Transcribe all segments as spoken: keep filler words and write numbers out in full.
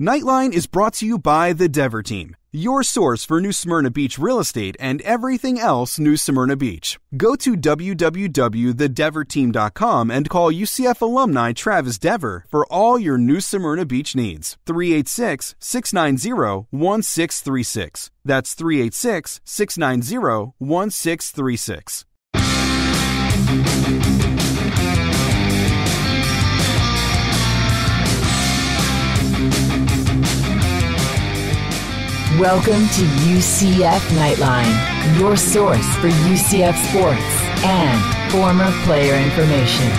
Nightline is brought to you by the Dever Team, your source for New Smyrna Beach real estate and everything else New Smyrna Beach. Go to w w w dot the dever team dot com and call U C F alumni Travis Dever for all your New Smyrna Beach needs. three eight six, six nine zero, one six three six. That's three eight six, six nine zero, one six three six. Welcome to U C F Nightline, your source for U C F sports and former player information.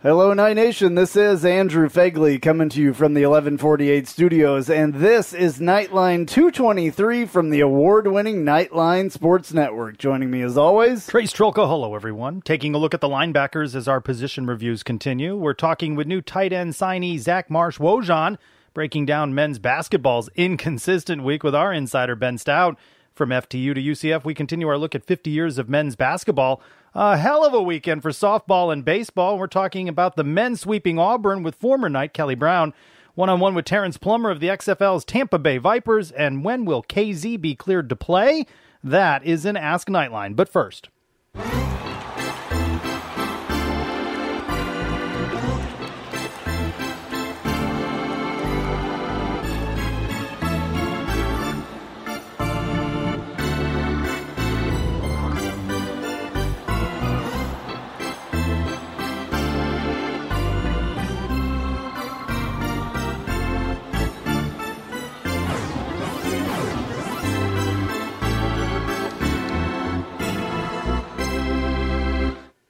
Hello, Night Nation. This is Andrew Fegley coming to you from the eleven forty-eight studios, and this is Nightline two twenty-three from the award-winning Nightline Sports Network. Joining me as always, Trace Trolka. Hello, everyone. Taking a look at the linebackers as our position reviews continue. We're talking with new tight end signee Zach Marsh-Wojan, breaking down men's basketball's inconsistent week with our insider Ben Stout. From F T U to U C F, we continue our look at fifty years of men's basketball. A hell of a weekend for softball and baseball. We're talking about the men sweeping Auburn with former Knight Kelly Brown, one-on-one with Terrence Plummer of the X F L's Tampa Bay Vipers, and when will K Z be cleared to play? That is an Ask Nightline, but first.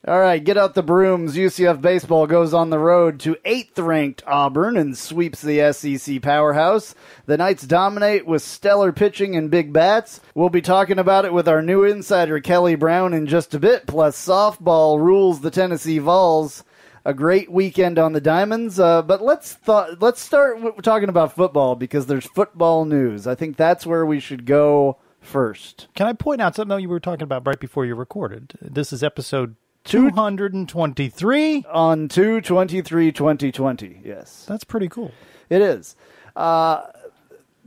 All right, get out the brooms. U C F baseball goes on the road to eighth-ranked Auburn and sweeps the S E C powerhouse. The Knights dominate with stellar pitching and big bats. We'll be talking about it with our new insider, Kelly Brown, in just a bit. Plus, softball rules the Tennessee Vols. A great weekend on the Diamonds. Uh, but let's th- let's start w- talking about football, because there's football news. I think that's where we should go first. Can I point out something you were talking about right before you recorded? This is episode two twenty-three on two twenty-three twenty twenty. Yes, that's pretty cool. It is. uh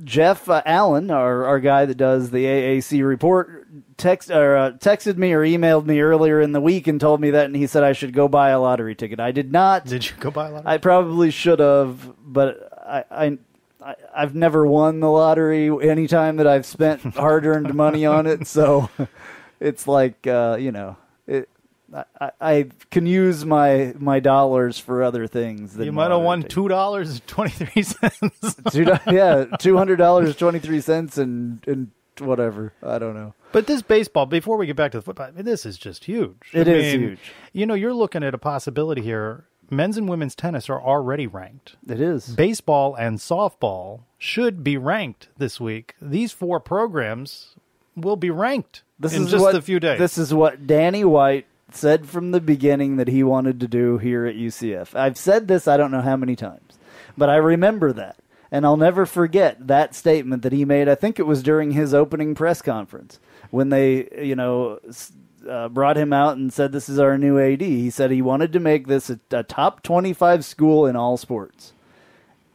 Jeff uh, Allen, our our guy that does the A A C report, text or uh, texted me or emailed me earlier in the week and told me that, and he said I should go buy a lottery ticket. I did not. Did you go buy a lottery? I probably should have, but I, I I, I've never won the lottery any time that I've spent hard-earned money on it, so it's like uh, you know. It, I, I can use my my dollars for other things. Than you might have won two dollars and twenty three cents. Yeah, two hundred dollars twenty three cents and and whatever. I don't know. But this baseball, before we get back to the football, I mean, this is just huge. It I is mean, huge. You know, you're looking at a possibility here. Men's and women's tennis are already ranked. It is. Baseball and softball should be ranked this week. These four programs will be ranked this in is just what, a few days. This is what Danny White said from the beginning that he wanted to do here at U C F. I've said this I don't know how many times, but I remember that, and I'll never forget that statement that he made. I think it was during his opening press conference when they, you know, uh, brought him out and said, this is our new A D. He said he wanted to make this a, a top twenty-five school in all sports,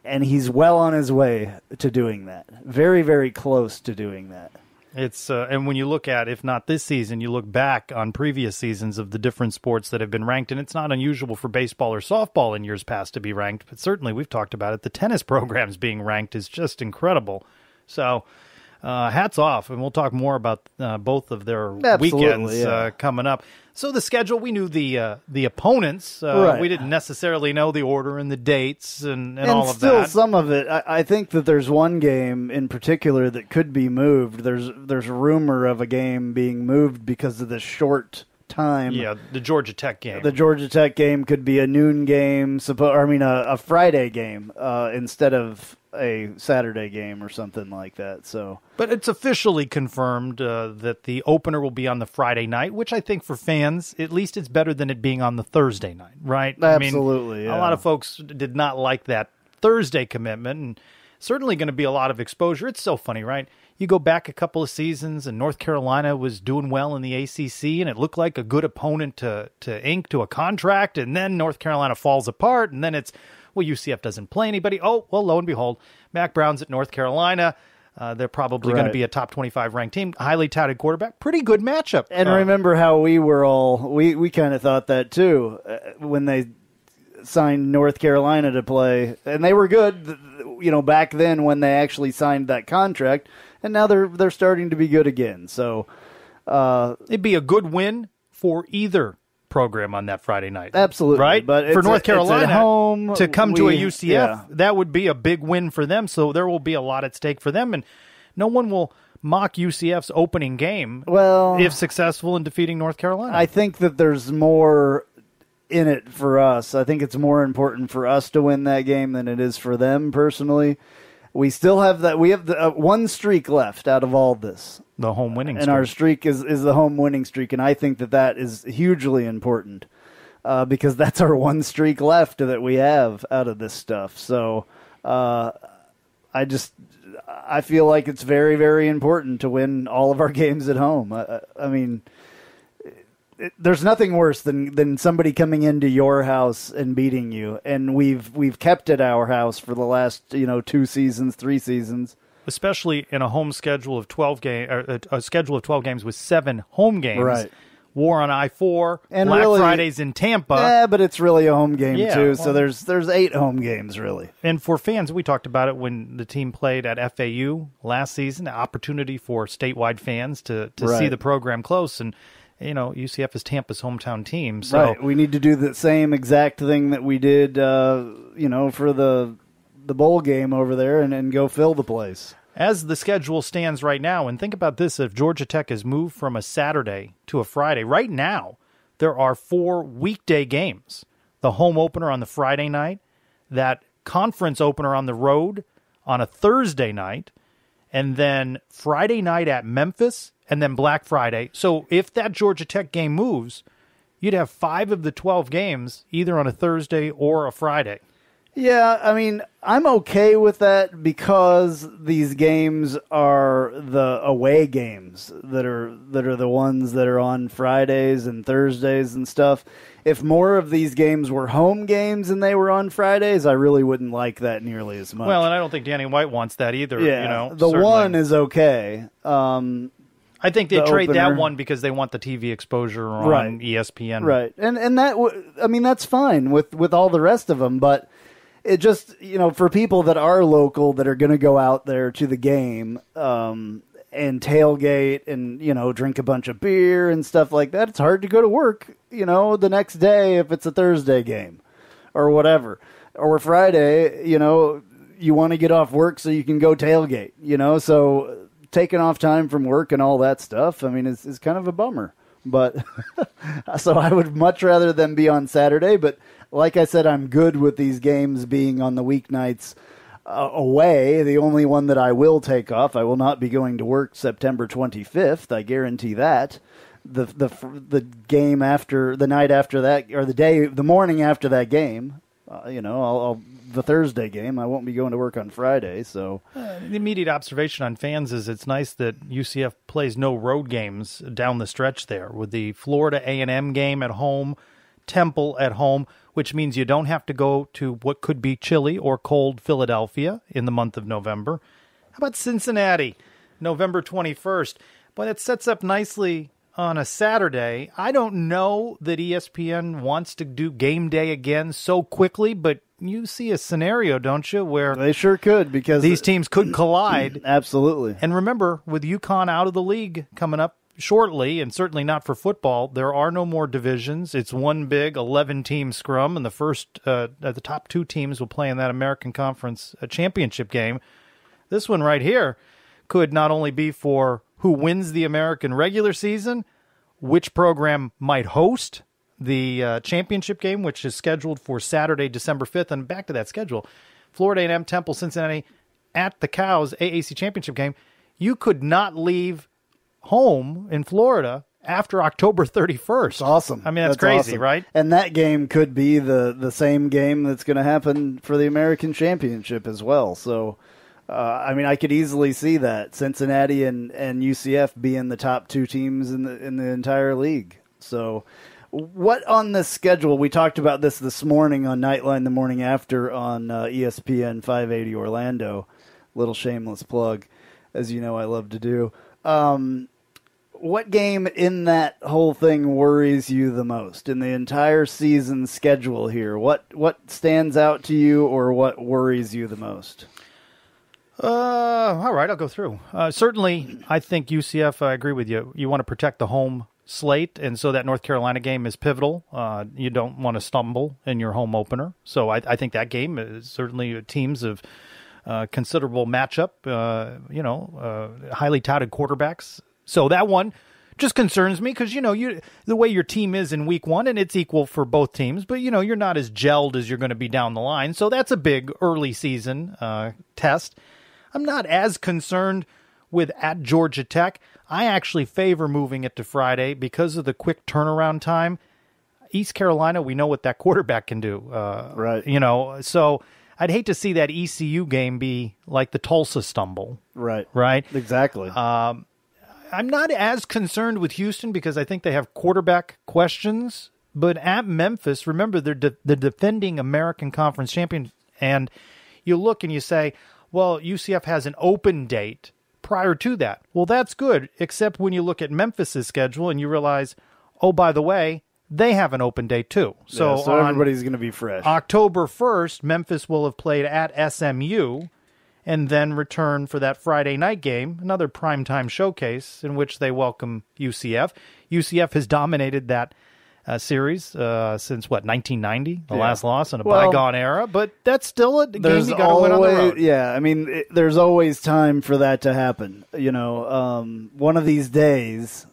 and he's well on his way to doing that. Very, very close to doing that. It's uh, and when you look at, if not this season, you look back on previous seasons of the different sports that have been ranked, and it's not unusual for baseball or softball in years past to be ranked, but certainly we've talked about it. The tennis programs being ranked is just incredible. So uh, hats off, and we'll talk more about uh, both of their Absolutely, weekends yeah. uh, coming up. So the schedule, we knew the uh, the opponents. Uh, right. We didn't necessarily know the order and the dates and, and, and all of still that. Still some of it. I, I think that there's one game in particular that could be moved. There's there's rumor of a game being moved because of the short time. Yeah, the Georgia Tech game. The Georgia Tech game could be a noon game, suppo- or I mean a, a Friday game uh, instead of a Saturday game or something like that. So, but it's officially confirmed uh, that the opener will be on the Friday night, which I think for fans, at least it's better than it being on the Thursday night, right? Absolutely. I mean, yeah. A lot of folks did not like that Thursday commitment, and certainly going to be a lot of exposure. It's so funny, right? you go back a couple of seasons and North Carolina was doing well in the A C C and it looked like a good opponent to, to ink to a contract, and then North Carolina falls apart, and then it's, well, U C F doesn't play anybody. Oh, well, lo and behold, Mack Brown's at North Carolina. Uh, they're probably right. going to be a top twenty-five ranked team, highly touted quarterback, pretty good matchup. And uh, remember how we were all, we, we kind of thought that too uh, when they signed North Carolina to play. And they were good, you know, back then when they actually signed that contract. And now they're, they're starting to be good again. So uh, it'd be a good win for either program on that Friday night. Absolutely. Right? But for North Carolina home, to come to a U C F, yeah. that would be a big win for them. So there will be a lot at stake for them. And no one will mock U C F's opening game well, if successful in defeating North Carolina. I think that there's more in it for us. I think it's more important for us to win that game than it is for them personally. We still have that. We have the, uh, one streak left out of all this. The home winning streak. And our streak is, is the home winning streak. And I think that that is hugely important uh, because that's our one streak left that we have out of this stuff. So uh, I just, I feel like it's very, very important to win all of our games at home. I, I mean, it, there's nothing worse than, than somebody coming into your house and beating you. And we've, we've kept it our house for the last, you know, two seasons, three seasons. Especially in a home schedule of twelve game, or a schedule of twelve games with seven home games. Right. War on I four, and Black really, Fridays in Tampa. Yeah, but it's really a home game yeah, too. Well, so there's there's eight home games really. And for fans, we talked about it when the team played at F A U last season. An opportunity for statewide fans to to right. see the program close, and you know U C F is Tampa's hometown team. So right. we need to do the same exact thing that we did, uh, you know, for the. the bowl game over there and, and go fill the place. As the schedule stands right now, and think about this, if Georgia Tech has moved from a Saturday to a Friday, right now there are four weekday games. The home opener on the Friday night, that conference opener on the road on a Thursday night, and then Friday night at Memphis, and then Black Friday. So if that Georgia Tech game moves, you'd have five of the twelve games either on a Thursday or a Friday. Yeah, I mean, I'm okay with that because these games are the away games that are that are the ones that are on Fridays and Thursdays and stuff. If more of these games were home games and they were on Fridays, I really wouldn't like that nearly as much. Well, and I don't think Danny White wants that either. Yeah, you know, the certainly. one is okay. Um, I think they the trade opener. that one because they want the T V exposure on right. E S P N. Right, and and that w I mean that's fine with with all the rest of them, but. It just, you know, for people that are local that are going to go out there to the game um, and tailgate and, you know, drink a bunch of beer and stuff like that, it's hard to go to work, you know, the next day if it's a Thursday game or whatever. Or Friday, you know, you want to get off work so you can go tailgate, you know. So taking off time from work and all that stuff, I mean, it's, it's kind of a bummer. But so I would much rather them be on Saturday, but... Like I said, I'm good with these games being on the weeknights uh, away. The only one that I will take off, I will not be going to work September twenty-fifth. I guarantee that. The the the game after the night after that, or the day, the morning after that game, uh, you know, I'll, I'll, the Thursday game. I won't be going to work on Friday. So uh, the immediate observation on fans is it's nice that U C F plays no road games down the stretch there with the Florida A and M game at home, Temple at home. Which means you don't have to go to what could be chilly or cold Philadelphia in the month of November. How about Cincinnati, November twenty-first? Boy, that sets up nicely on a Saturday. I don't know that E S P N wants to do game day again so quickly, but you see a scenario, don't you, where they sure could because these teams could collide. Absolutely. And remember, with UConn out of the league coming up, shortly, and certainly not for football, there are no more divisions. It's one big eleven-team scrum, and the first, uh, the top two teams will play in that American Conference championship game. This one right here could not only be for who wins the American regular season, which program might host the uh, championship game, which is scheduled for Saturday, December fifth, and back to that schedule. Florida A and M, Temple, Cincinnati, at the Cows A A C championship game. You could not leave home in Florida after October thirty-first. That's awesome. I mean, that's, that's crazy, awesome. Right? And that game could be the, the same game that's going to happen for the American Championship as well. So Uh, I mean, I could easily see that Cincinnati and, and U C F being the top two teams in the in the entire league. So, what on the schedule? We talked about this this morning on Nightline, the morning after on uh, E S P N five eighty Orlando. Little shameless plug, as you know, I love to do. Um, what game in that whole thing worries you the most in the entire season schedule here? What what stands out to you, or what worries you the most? Uh, all right, I'll go through. Uh, certainly, I think U C F, I agree with you. You want to protect the home slate, and so that North Carolina game is pivotal. Uh, you don't want to stumble in your home opener. So I, I think that game is certainly teams of uh, considerable matchup, uh, you know, uh, highly touted quarterbacks. So that one just concerns me because, you know, you the way your team is in week one, and it's equal for both teams, but, you know, you're not as gelled as you're going to be down the line. So that's a big early season uh, test. I'm not as concerned with at Georgia Tech. I actually favor moving it to Friday because of the quick turnaround time. East Carolina, we know what that quarterback can do. Uh, right. You know, so I'd hate to see that E C U game be like the Tulsa stumble. Right. Right. Exactly. Um, I'm not as concerned with Houston because I think they have quarterback questions. But at Memphis, remember, they're de- the defending American Conference champion. And you look and you say, well, U C F has an open date prior to that. Well, that's good, except when you look at Memphis's schedule and you realize, oh, by the way, they have an open date too. So, yeah, so everybody's going to be fresh. October first, Memphis will have played at S M U and then return for that Friday night game, another primetime showcase in which they welcome U C F. U C F has dominated that Uh, series uh, since, what, nineteen ninety? The yeah. last loss in a well, bygone era. But that's still a game you got to win on the road. Yeah, I mean, it, there's always time for that to happen. You know, um, one of these days,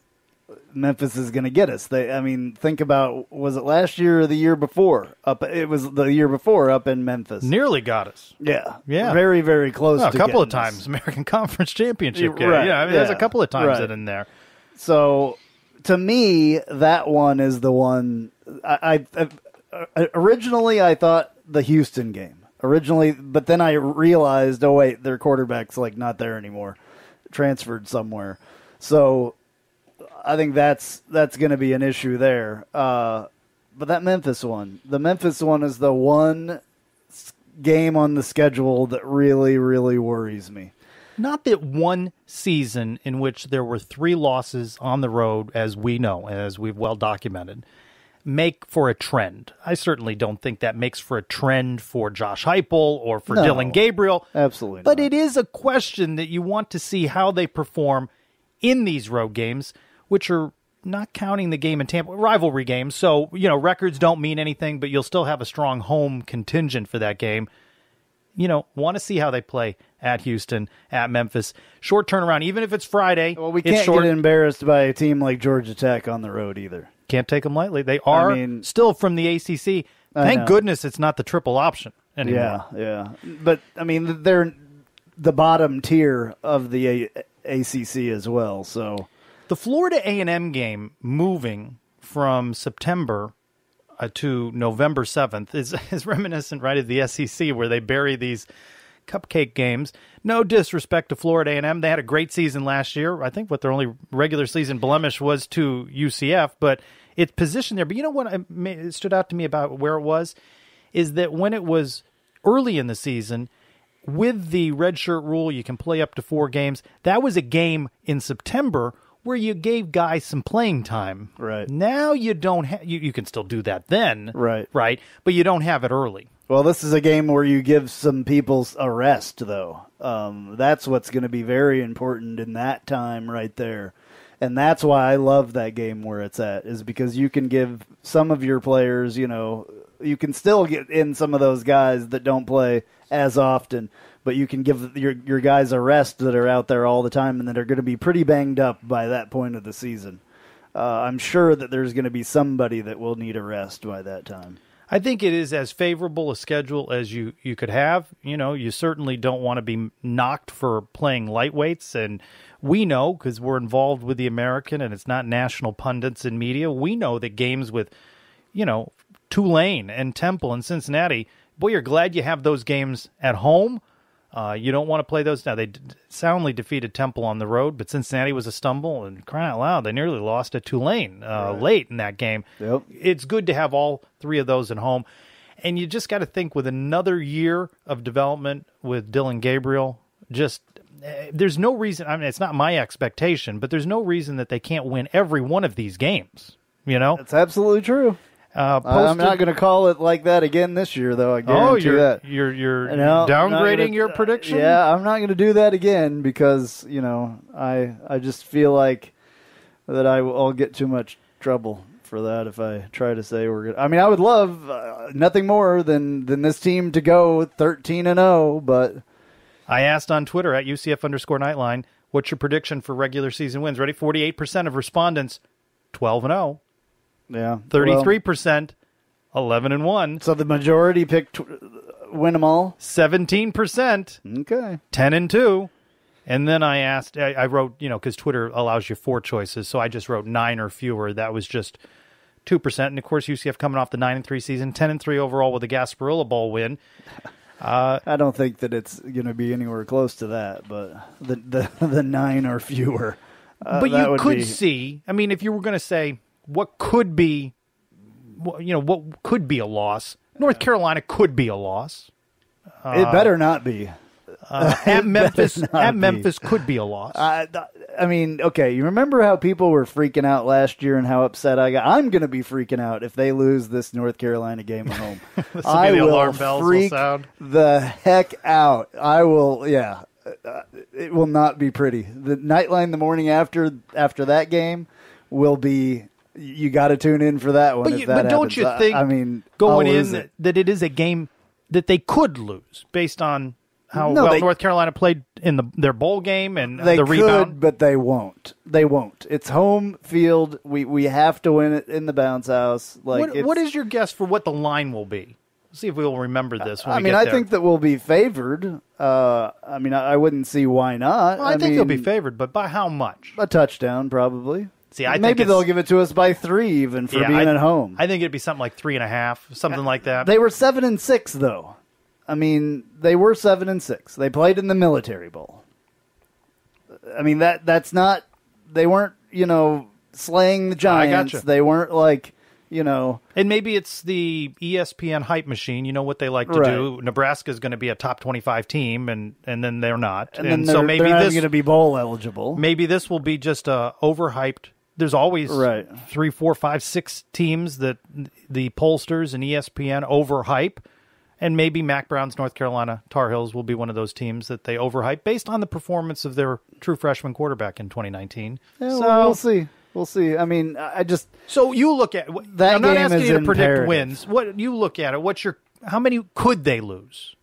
Memphis is going to get us. They, I mean, think about, was it last year or the year before? Up, It was the year before up in Memphis. Nearly got us. Yeah. Yeah. Very, very close well, to a couple of times. Us. American Conference Championship game. Right. Yeah, I mean, yeah. There's a couple of times right. that in there. So... To me, that one is the one. I, I, I originally I thought the Houston game originally, but then I realized, oh wait, their quarterback's like not there anymore, transferred somewhere. So I think that's that's going to be an issue there. Uh, but that Memphis one, the Memphis one is the one game on the schedule that really, really worries me. Not that one season in which there were three losses on the road, as we know, as we've well documented, make for a trend. I certainly don't think that makes for a trend for Josh Heupel or for no, Dylan Gabriel. Absolutely not. But it is a question that you want to see how they perform in these road games, which are not counting the game in Tampa, rivalry games. So, you know, records don't mean anything, but you'll still have a strong home contingent for that game. You know, want to see how they play at Houston, at Memphis. Short turnaround, even if it's Friday. Well, we can't get embarrassed by a team like Georgia Tech on the road either. Can't take them lightly. They are I mean, still from the A C C. Thank goodness it's not the triple option anymore. Yeah, yeah. But, I mean, they're the bottom tier of the A C C as well. So the Florida A and M game moving from September Uh, to November seventh is, is reminiscent, right, of the S E C where they bury these cupcake games. No disrespect to Florida A and M. They had a great season last year. I think what their only regular season blemish was to U C F, but it's positioned there. But you know what it stood out to me about where it was is that when it was early in the season, with the redshirt rule, you can play up to four games. That was a game in September where you gave guys some playing time. Right. Now you don't have, you, you can still do that then. Right. Right. But you don't have it early. Well, this is a game where you give some people a rest, though. Um, that's what's going to be very important in that time right there. And that's why I love that game where it's at, is because you can give some of your players, you know, you can still get in some of those guys that don't play as often, but you can give your your guys a rest that are out there all the time and that are going to be pretty banged up by that point of the season. Uh, I'm sure that there's going to be somebody that will need a rest by that time. I think it is as favorable a schedule as you, you could have. You know, you certainly don't want to be knocked for playing lightweights, and we know because we're involved with the American and it's not national pundits and media. We know that games with, you know, Tulane and Temple and Cincinnati, boy, you're glad you have those games at home. Uh, you don't want to play those now. They d soundly defeated Temple on the road, but Cincinnati was a stumble, and crying out loud, they nearly lost at Tulane uh, right. late in that game. Yep. It's good to have all three of those at home. And you just got to think with another year of development with Dylan Gabriel, just uh, there's no reason, I mean, it's not my expectation, but there's no reason that they can't win every one of these games, you know? That's absolutely true. Uh, I'm not going to call it like that again this year, though. I guarantee oh, you're, that. You're, you're you know, downgrading gonna, your prediction? Yeah, I'm not going to do that again because, you know, I I just feel like that I will get too much trouble for that if I try to say we're going to. I mean, I would love uh, nothing more than, than this team to go thirteen and oh, but. I asked on Twitter at U C F underscore Nightline, what's your prediction for regular season wins? Ready? forty-eight percent of respondents, twelve and oh. Yeah, thirty-three percent, eleven and one. So the majority picked win them all. Seventeen percent, okay, ten and two. And then I asked, I, I wrote, you know, because Twitter allows you four choices, so I just wrote nine or fewer. That was just two percent. And of course, U C F coming off the nine and three season, ten and three overall with a Gasparilla Bowl win. Uh, I don't think that it's going to be anywhere close to that, but the the, the nine or fewer. Uh, but you could be... see. I mean, if you were going to say. What could be, you know, what could be a loss? North Carolina could be a loss. Uh, it better not be. Uh, at Memphis, at be. Memphis could be a loss. I, I mean, okay, you remember how people were freaking out last year and how upset I got? I'm going to be freaking out if they lose this North Carolina game at home. I will alarm bells freak will sound. the heck out. I will, yeah. Uh, it will not be pretty. The Nightline the morning after after that game will be. You got to tune in for that one. But, if you, that but don't you think? I, I mean, going in it. that it is a game that they could lose based on how no, well they, North Carolina played in the, their bowl game and they the could, rebound. But they won't. They won't. It's home field. We we have to win it in the bounce house. Like, what, what is your guess for what the line will be? Let's see if we'll remember this. When I we mean, get I there. think that we'll be favored. Uh, I mean, I, I wouldn't see why not. Well, I, I think mean, they'll be favored, but by how much? A touchdown, probably. See, I Maybe think they'll give it to us by three, even for yeah, being I, at home. I think it'd be something like three and a half, something I, like that. They were seven and six, though. I mean, they were seven and six. They played in the Military Bowl. I mean that that's not. They weren't, you know, slaying the Giants. I gotcha. They weren't like. You know, and maybe it's the E S P N hype machine. You know what they like to right. do. Nebraska is going to be a top twenty-five team, and and then they're not. And, and then so maybe they're this going to be bowl eligible. Maybe this will be just a overhyped. There's always right. three, four, five, six teams that the pollsters and E S P N overhype, and maybe Mac Brown's North Carolina Tar Heels will be one of those teams that they overhype based on the performance of their true freshman quarterback in twenty nineteen. Yeah, so well, we'll see. We'll see. I mean, I just so you look at that. I'm not asking you to predict wins. What you look at it? What's your? How many could they lose?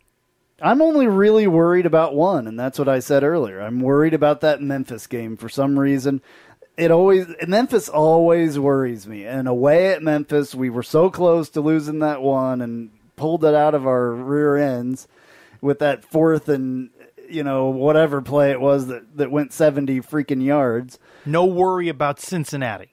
I'm only really worried about one, and that's what I said earlier. I'm worried about that Memphis game for some reason. It always Memphis always worries me. And away at Memphis, we were so close to losing that one and pulled it out of our rear ends with that fourth and. You know, whatever play it was that, that went seventy freaking yards. No worry about Cincinnati.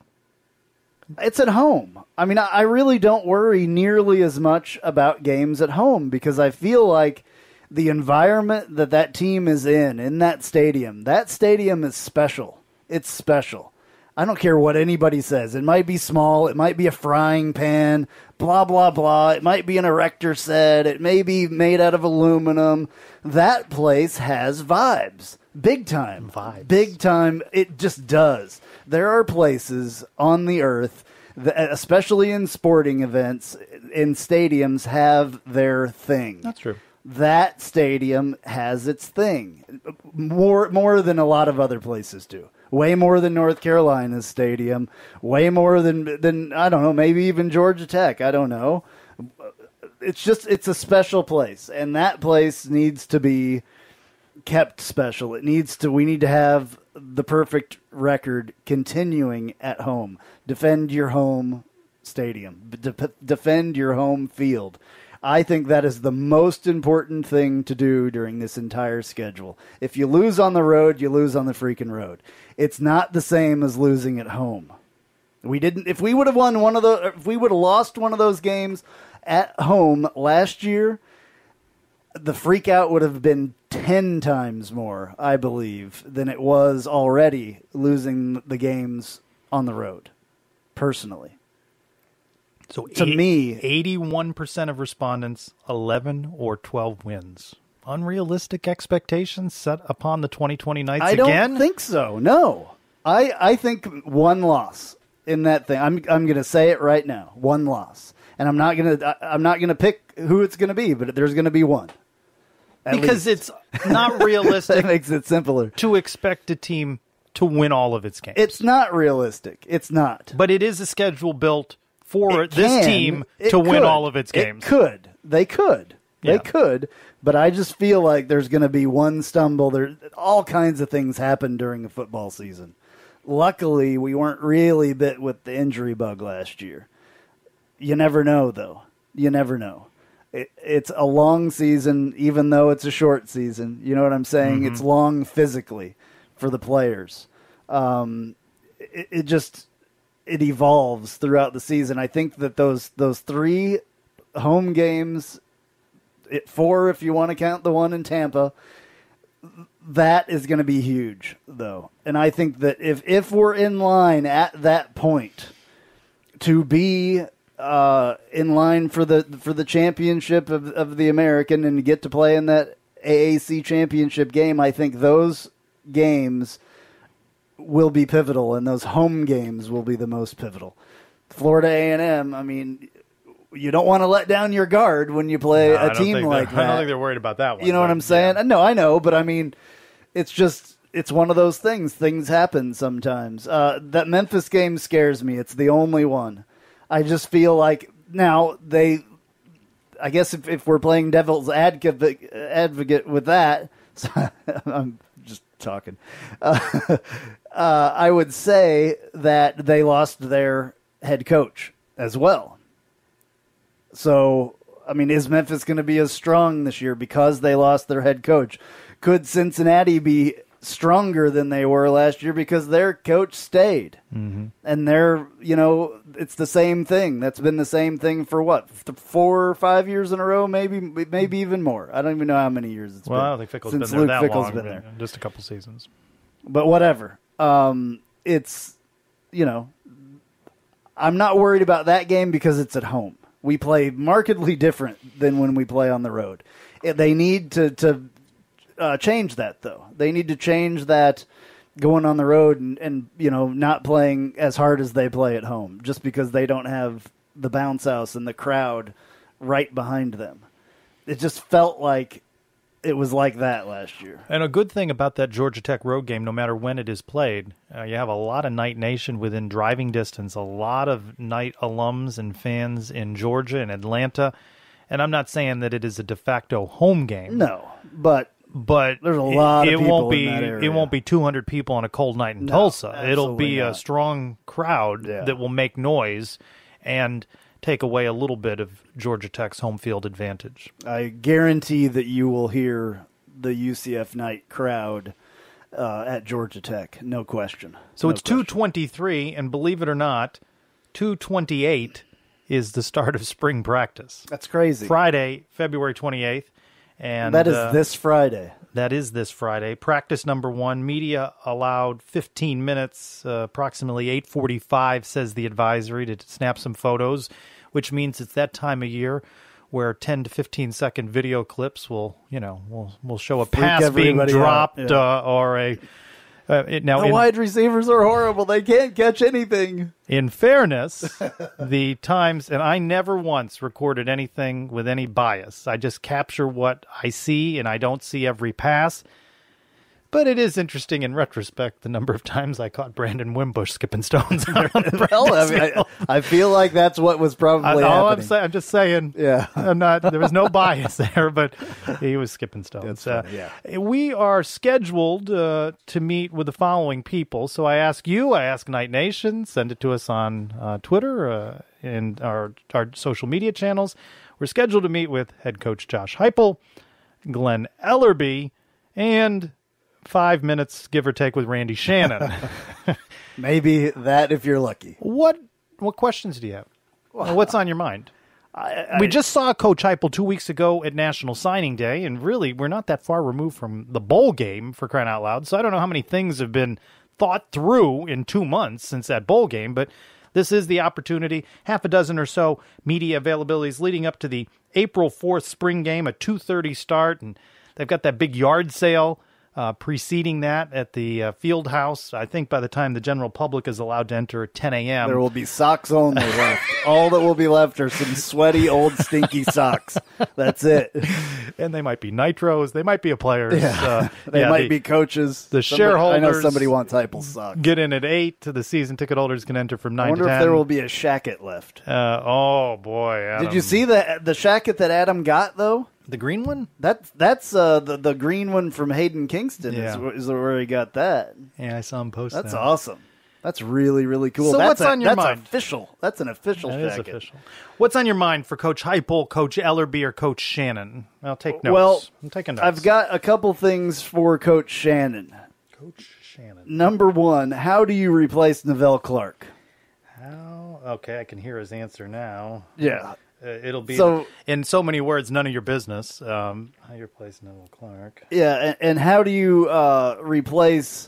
It's at home. I mean, I really don't worry nearly as much about games at home because I feel like the environment that that team is in, in that stadium, that stadium is special. It's special. I don't care what anybody says. It might be small. It might be a frying pan, blah, blah, blah. It might be an erector set. It may be made out of aluminum. That place has vibes. Big time. Vibes. Big time. It just does. There are places on the earth, that, especially in sporting events, in stadiums, have their thing. That's true. That stadium has its thing. More, more than a lot of other places do. Way more than North Carolina's stadium, way more than, than I don't know, maybe even Georgia Tech. I don't know. It's just, it's a special place, and that place needs to be kept special. It needs to, we need to have the perfect record continuing at home. Defend your home stadium. De- defend your home field. I think that is the most important thing to do during this entire schedule. If you lose on the road, you lose on the freaking road. It's not the same as losing at home. We didn't. If we would have won one of the, if we would have lost one of those games at home last year, the freak out would have been ten times more, I believe, than it was already losing the games on the road, personally. So to eight, me, eighty-one percent of respondents, eleven or twelve wins. Unrealistic expectations set upon the twenty twenty Knights again? I don't again? think so. No. I I think one loss in that thing. I'm I'm going to say it right now. One loss. And I'm not going to I'm not going to pick who it's going to be, but there's going to be one. Because least. It's not realistic. That makes it simpler. To expect a team to win all of its games. It's not realistic. It's not. But it is a schedule built for it this can. team it to could. win all of its games. It could. They could. They yeah. could. But I just feel like there's going to be one stumble. There, all kinds of things happen during a football season. Luckily, we weren't really bit with the injury bug last year. You never know, though. You never know. It, it's a long season, even though it's a short season. You know what I'm saying? Mm-hmm. It's long physically for the players. Um, it, it just it evolves throughout the season. I think that those those three home games. It, four, if you want to count the one in Tampa, that is going to be huge, though. And I think that if, if we're in line at that point to be uh, in line for the for the championship of, of the American and get to play in that A A C championship game, I think those games will be pivotal, and those home games will be the most pivotal. Florida A and M, I mean... You don't want to let down your guard when you play no, a team like that. I don't think they're worried about that one. You know but, what I'm saying? Yeah. No, I know, but I mean, it's just, it's one of those things. Things happen sometimes. Uh, that Memphis game scares me. It's the only one. I just feel like now they, I guess if, if we're playing devil's advocate, advocate with that, so I'm just talking. Uh, uh, I would say that they lost their head coach as well. So, I mean, is Memphis going to be as strong this year because they lost their head coach? Could Cincinnati be stronger than they were last year because their coach stayed? Mm-hmm. And they're, you know, it's the same thing. That's been the same thing for what, four or five years in a row, maybe maybe even more. I don't even know how many years it's well, been. Well, I don't think Fickle's since been there Luke that Fickle's long. Been there. Just a couple seasons. But whatever. Um, it's, you know, I'm not worried about that game because it's at home. We play markedly different than when we play on the road. They need to, to uh, change that, though. They need to change that going on the road and, and, you know, not playing as hard as they play at home just because they don't have the bounce house and the crowd right behind them. It just felt like it was like that last year. And a good thing about that Georgia Tech road game, no matter when it is played, uh, you have a lot of Knight Nation within driving distance, a lot of Knight alums and fans in Georgia and Atlanta. And I'm not saying that it is a de facto home game. No, but but there's a lot it, of people it won't be, in that area. It won't be two hundred people on a cold night in no, Tulsa. It'll be not. a strong crowd yeah. that will make noise and take away a little bit of Georgia Tech's home field advantage. I guarantee that you will hear the U C F Knight crowd uh, at Georgia Tech, no question. So no it's question. two twenty-three, and believe it or not, two twenty-eight is the start of spring practice. That's crazy. Friday, February twenty-eighth. And that is uh, this Friday. That is this Friday. Practice number one, media allowed fifteen minutes, uh, approximately eight forty-five, says the advisory, to snap some photos, which means it's that time of year where ten to fifteen second video clips will, you know, will will show a Freak pass being dropped yeah. uh, or a... Uh, it, now the in, wide receivers are horrible. They can't catch anything. In fairness, the times, and I never once recorded anything with any bias. I just capture what I see, and I don't see every pass. But it is interesting in retrospect, the number of times I caught Brandon Wimbush skipping stones. There on the well, I, mean, I, I feel like that's what was probably I, all happening. I'm, say, I'm just saying. Yeah, I'm not. There was no bias there, but he was skipping stones. Uh, yeah. We are scheduled uh, to meet with the following people. So I ask you, I ask Knight Nation, send it to us on uh, Twitter uh, and our, our social media channels. We're scheduled to meet with head coach Josh Heupel, Glenn Ellerbe, and... Five minutes, give or take, with Randy Shannon. Maybe that if you're lucky. What what questions do you have? Well, what's on your mind? I, we just saw Coach Heupel two weeks ago at National Signing Day, and really, we're not that far removed from the bowl game, for crying out loud. So I don't know how many things have been thought through in two months since that bowl game, but this is the opportunity. Half a dozen or so media availabilities leading up to the April fourth spring game, a two thirty start, and they've got that big yard sale uh, preceding that at the uh, field house. I think by the time the general public is allowed to enter at ten a.m. there will be socks only left. All that will be left are some sweaty, old, stinky socks. That's it. And they might be nitros. They might be a player. Yeah. Uh, they yeah, might the, be coaches. The somebody, shareholders. I know somebody wants Heupel socks. Get in at eight. The season ticket holders can enter from nine I wonder to ten. If there will be a shacket left. Uh, oh, boy. Adam. Did you see the, the shacket that Adam got, though? The green one? That, that's uh, the, the green one from Hayden Kingston yeah. is, is where he got that. Yeah, I saw him post that's that. That's awesome. That's really, really cool. So that's what's a, on your that's mind? Official. That's an official that jacket. Is official. What's on your mind for Coach Heupel, Coach Ellerbe, or Coach Shannon? I'll take notes. Well, I'm taking notes. I've got a couple things for Coach Shannon. Coach Shannon. Number one, how do you replace Neville Clark? How? Okay, I can hear his answer now. Yeah. It'll be, so, in so many words, none of your business. Um, how you replace Neville Clark. Yeah, and, and how do you uh, replace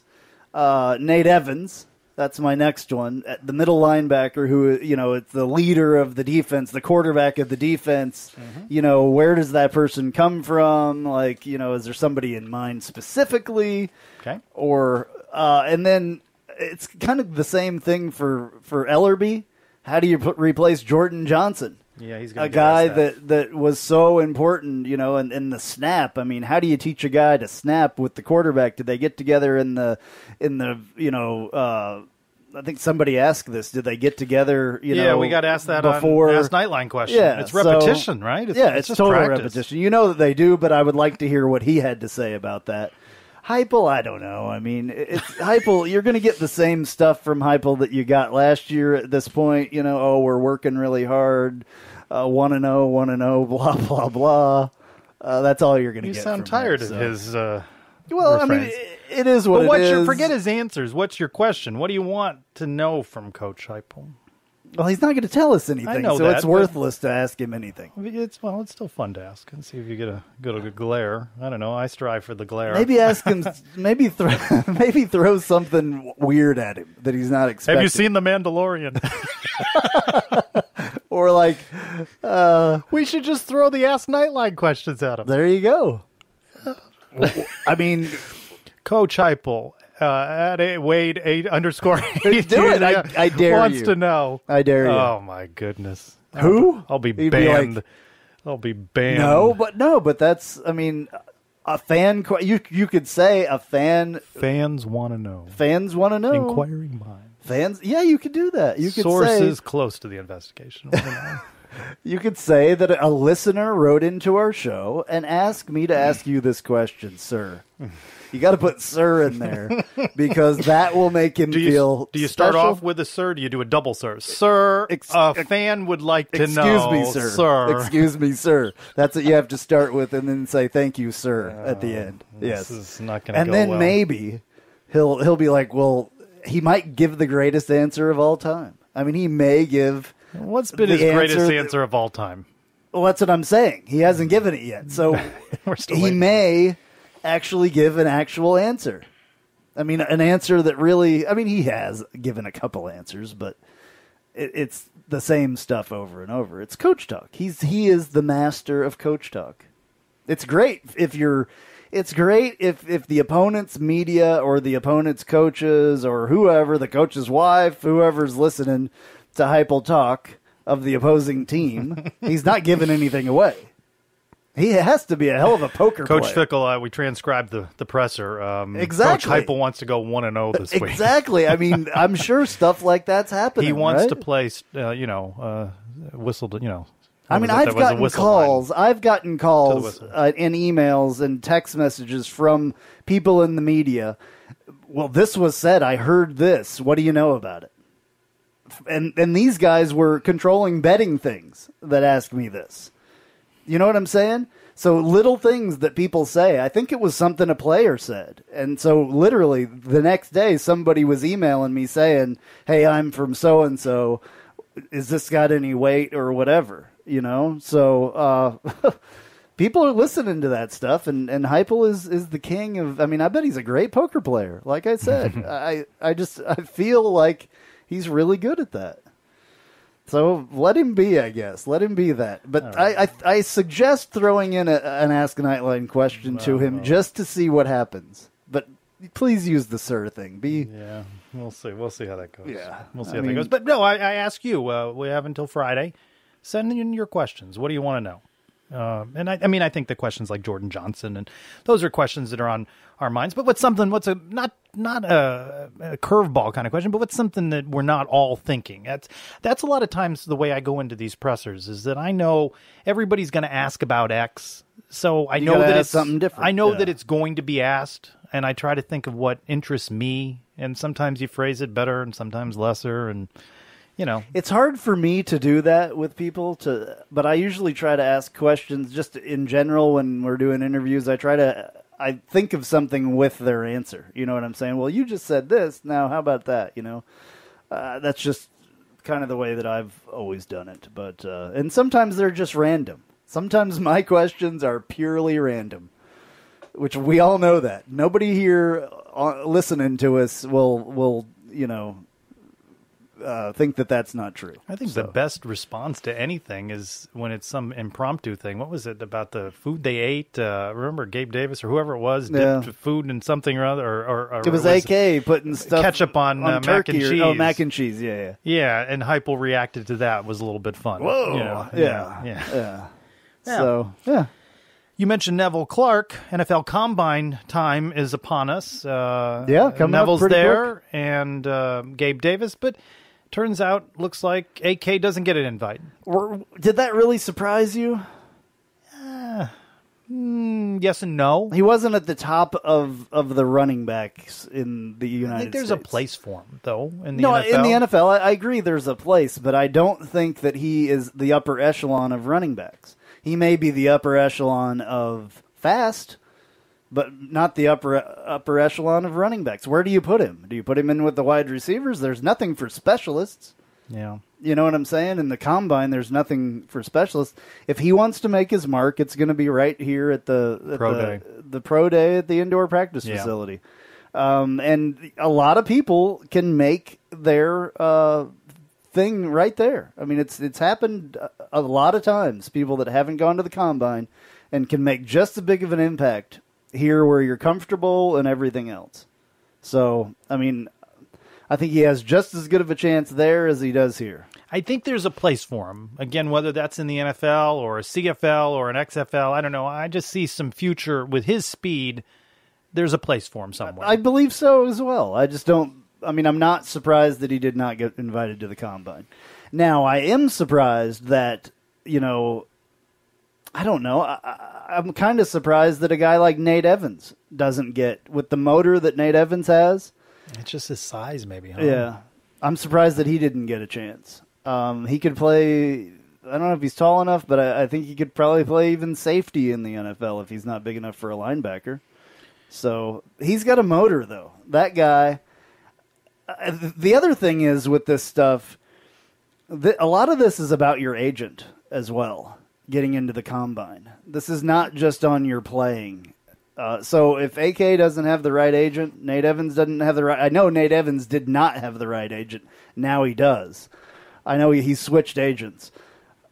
uh, Nate Evans? That's my next one. The middle linebacker who, you know, it's the leader of the defense, the quarterback of the defense. Mm-hmm. You know, where does that person come from? Like, you know, is there somebody in mind specifically? Okay. Or, uh, and then it's kind of the same thing for, for Ellerbe. How do you put, replace Jordan Johnson? Yeah, he's gonna a guy that, that was so important, you know, and, and the snap. I mean, how do you teach a guy to snap with the quarterback? Did they get together in the, in the, you know, uh, I think somebody asked this. Did they get together? You yeah, know, we got asked that before on last Nightline question. Yeah, it's repetition, so, right? It's, yeah, it's, it's total practice. repetition. You know that they do, but I would like to hear what he had to say about that. Heupel, I don't know. I mean, it's Heupel. You're going to get the same stuff from Heupel that you got last year at this point. You know, oh, we're working really hard. One and oh, one and oh, blah blah blah. Uh, that's all you're going to get. You sound from tired him, so. of his. Uh... Well, We're I friends. mean, it, it is what but it what's is. Your, forget his answers. What's your question? What do you want to know from Coach Heupel? Well, he's not going to tell us anything, I know so that, it's worthless to ask him anything. It's well, it's still fun to ask and see if you get a good, a good glare. I don't know. I strive for the glare. Maybe ask him. maybe throw. Maybe throw something weird at him that he's not expecting. Have you seen The Mandalorian? Or like, uh, we should just throw the Ask Nightline questions at him. There you go. I mean, Coach Heupel uh, at Wade eight underscore eight. Do it! I, I dare wants you. Wants to know. I dare you. Oh my goodness! Who? I'll be He'd banned. Be like, I'll be banned. No, but no, but that's. I mean, a fan. You you could say a fan. Fans want to know. Fans want to know. Inquiring minds. Fans. Yeah, you could do that. You could sources say, close to the investigation. You could say that a listener wrote into our show and asked me to ask you this question, sir. You got to put "sir" in there because that will make him do you, feel. Do you special. Start off with a "sir"? Do you do a double "sir"? Sir, ex a fan would like to excuse know. Excuse me, sir. sir. Excuse me, sir. That's what you have to start with, and then say "thank you, sir" uh, at the end. Yes, this is not going to. And go then well. Maybe he'll he'll be like, well, he might give the greatest answer of all time. I mean, he may give. What's been the his answer greatest answer of all time? Well, that's what I'm saying. He hasn't given it yet. So We're still he waiting. may actually give an actual answer. I mean, an answer that really, I mean, he has given a couple answers, but it, it's the same stuff over and over. It's coach talk. He's, he is the master of coach talk. It's great if you're, it's great if, if the opponent's media or the opponent's coaches or whoever, the coach's wife, whoever's listening to Heupel talk of the opposing team. He's not giving anything away. He has to be a hell of a poker Coach player. Coach Fickle, uh, we transcribed the, the presser. Um, exactly. Coach Heupel wants to go one and oh this week. Exactly. I mean, I'm sure stuff like that's happening, He wants right? to play, uh, you know, uh, whistled, you know. I mean, I've gotten calls. I've gotten calls uh, and emails and text messages from people in the media. Well, this was said. I heard this. What do you know about it? And and these guys were controlling betting things that asked me this. You know what I'm saying? So little things that people say. I think it was something a player said. And so literally the next day somebody was emailing me saying, hey, I'm from so-and-so. Is this got any weight or whatever? you know? So uh, people are listening to that stuff, and, and Heupel is, is the king of... I mean, I bet he's a great poker player. Like I said, I, I just I feel like he's really good at that. So let him be, I guess. Let him be that. But right. I, I I suggest throwing in a, an Ask a Nightline question well, to him well. just to see what happens. But please use the sir thing. Be yeah. We'll see. We'll see how that goes. Yeah, we'll see I how mean, that goes. But no, I, I ask you. Uh, we have until Friday. Send in your questions. What do you want to know? Uh, and I, I mean, I think the questions like Jordan Johnson and those are questions that are on our minds. But what's something? What's a not not a, a curveball kind of question? But what's something that we're not all thinking? That's that's a lot of times the way I go into these pressers is that I know everybody's going to ask about X, so I you know that it's something different. I know yeah. that it's going to be asked, and I try to think of what interests me. And sometimes you phrase it better, and sometimes lesser, and. You know, it's hard for me to do that with people to, but I usually try to ask questions just in general when we're doing interviews. I try to, I think of something with their answer. You know what I'm saying? Well, you just said this. Now, how about that? You know, uh, that's just kind of the way that I've always done it. But, uh, and sometimes they're just random. Sometimes my questions are purely random, which we all know that. Nobody here listening to us will, will, you know, Uh, think that that's not true. I think so. The best response to anything is when it's some impromptu thing. What was it about the food they ate? Uh, remember Gabe Davis or whoever it was dipped yeah. food in something or other? Or, or, or it was it A K was putting stuff ketchup on, on uh, mac and or, cheese. Oh, mac and cheese. Yeah, yeah. Yeah, and Heupel reacted to that. It was a little bit fun. Whoa. You know, yeah. Yeah. Yeah. yeah. Yeah. So, yeah. You mentioned Neville Clark. N F L Combine time is upon us. Uh, yeah, coming Neville's up pretty there quick. And uh, Gabe Davis, but... Turns out, looks like A K doesn't get an invite. Or, did that really surprise you? Uh, mm, yes and no. He wasn't at the top of, of the running backs in the United States. I think there's States. a place for him, though, in the no, N F L. No, in the N F L, I, I agree there's a place, but I don't think that he is the upper echelon of running backs. He may be the upper echelon of fast, but not the upper upper echelon of running backs. Where do you put him? Do you put him in with the wide receivers? There's nothing for specialists. Yeah. You know what I'm saying? In the combine, there's nothing for specialists. If he wants to make his mark, it's going to be right here at the at pro the, day. the pro day at the indoor practice yeah. facility. Um, and a lot of people can make their uh, thing right there. I mean, it's it's happened a lot of times. People that haven't gone to the combine and can make just as big of an impact here where you're comfortable and everything else. So, I mean, I think he has just as good of a chance there as he does here. I think there's a place for him. Again, whether that's in the N F L or a C F L or an X F L, I don't know. I just see some future with his speed. There's a place for him somewhere. I believe so as well. I just don't, I mean, I'm not surprised that he did not get invited to the combine. Now, I am surprised that, you know, I don't know. I, I, I'm kind of surprised that a guy like Nate Evans doesn't get with the motor that Nate Evans has. It's just his size, maybe. Huh? Yeah, I'm surprised that he didn't get a chance. Um, he could play. I don't know if he's tall enough, but I, I think he could probably play even safety in the N F L if he's not big enough for a linebacker. So he's got a motor, though. That guy. Uh, the other thing is with this stuff, th- a lot of this is about your agent as well. Getting into the combine. This is not just on your playing. Uh, so if A K doesn't have the right agent, Nate Evans doesn't have the right... I know Nate Evans did not have the right agent. Now he does. I know he, he switched agents.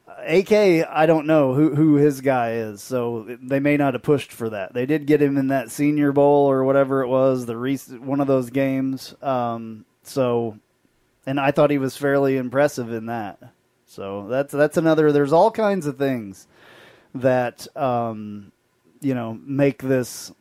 Uh, A K, I don't know who, who his guy is, so they may not have pushed for that. They did get him in that Senior Bowl or whatever it was, the rec- one of those games. Um, so, and I thought he was fairly impressive in that. So that's that's another. There's all kinds of things that um, you know make this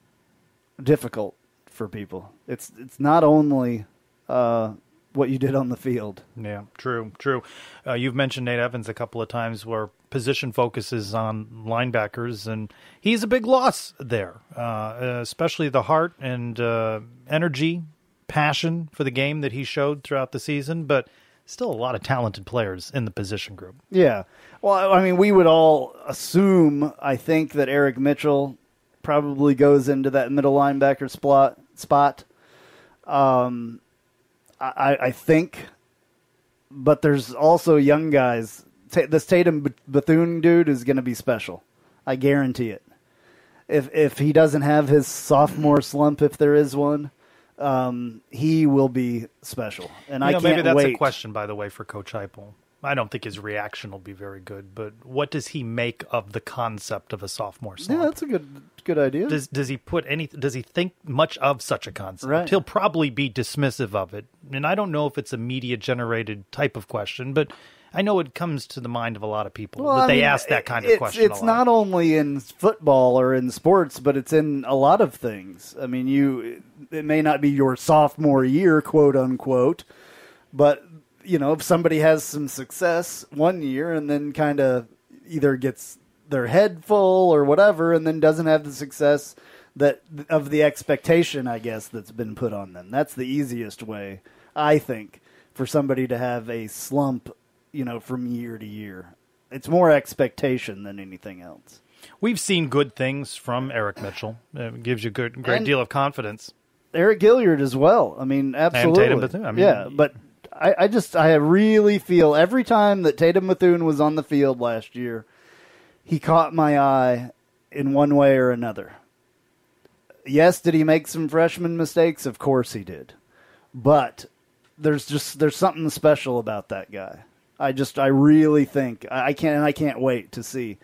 difficult for people. It's it's not only uh, what you did on the field. Yeah, true, true. Uh, you've mentioned Nate Evans a couple of times, where position focuses on linebackers, and he's a big loss there, uh, especially the heart and uh, energy, passion for the game that he showed throughout the season, but. Still a lot of talented players in the position group. Yeah. Well, I mean, we would all assume, I think, that Eric Mitchell probably goes into that middle linebacker spot. spot. Um, I, I think. But there's also young guys t- this Tatum Bethune dude is going to be special. I guarantee it. If if he doesn't have his sophomore slump, if there is one, um, he will be special. And you know, I can't wait. Maybe that's wait. a question, by the way, for Coach Heupel. I don't think his reaction will be very good, but what does he make of the concept of a sophomore slump? Yeah, that's a good good idea. Does does he put any? Does he think much of such a concept? Right. He'll probably be dismissive of it, and I don't know if it's a media-generated type of question, but I know it comes to the mind of a lot of people well, that I they mean, ask that kind of it's, question. It's a lot. Not only in football or in sports, but it's in a lot of things. I mean, you it may not be your sophomore year, quote unquote, but you know, if somebody has some success one year and then kind of either gets their head full or whatever, and then doesn't have the success that of the expectation, I guess, that's been put on them. That's the easiest way, I think, for somebody to have a slump, you know, from year to year. It's more expectation than anything else. We've seen good things from Eric Mitchell. It gives you a good, great and deal of confidence. Eric Gilliard as well. I mean, absolutely. And Tatum Bethune. I mean, yeah, but I, I just, I really feel every time that Tatum Bethune was on the field last year, he caught my eye in one way or another. Yes, did he make some freshman mistakes? Of course he did. But there's just, there's something special about that guy. I just, I really think, I can't, and I can't wait to see.